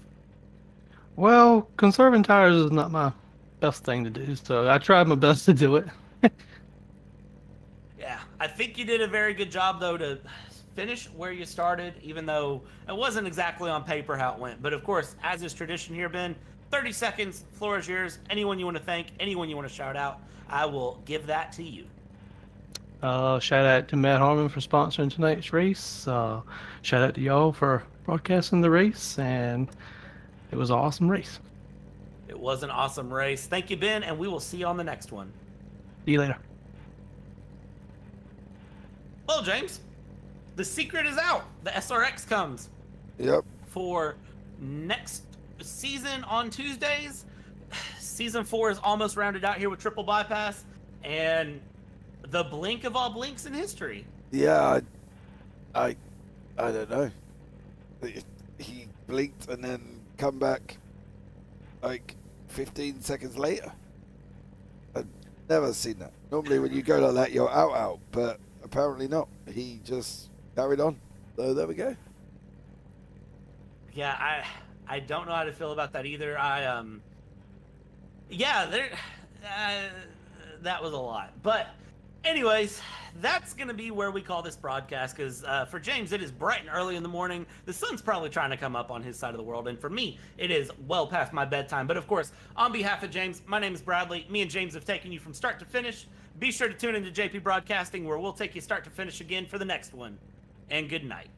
Well, conserving tires is not my best thing to do, so I tried my best to do it. Yeah, I think you did a very good job, though, to finish where you started, even though it wasn't exactly on paper how it went. But, of course, as is tradition here, Ben, 30 seconds. Floor is yours. Anyone you want to thank, anyone you want to shout out, I will give that to you. Shout out to Matt Harmon for sponsoring tonight's race. Shout out to y'all for broadcasting the race, and it was an awesome race. It was an awesome race. Thank you, Ben, and we will see you on the next one. See you later. Well, James, the secret is out. The SRX comes. Yep. For next season on Tuesdays. Season 4 is almost rounded out here with Triple Bypass, and the blink of all blinks in history. Yeah, I don't know. He blinked and then come back like 15 seconds later. I've never seen that. Normally when you go like that, you're out, but apparently not. He just carried on. So there we go. Yeah, I don't know how to feel about that either. That was a lot. But anyways, that's going to be where we call this broadcast, because for James, it is bright and early in the morning. The sun's probably trying to come up on his side of the world, and for me, it is well past my bedtime. But of course, on behalf of James, my name is Bradley. Me and James have taken you from start to finish. Be sure to tune into JP Broadcasting, where we'll take you start to finish again for the next one. And good night.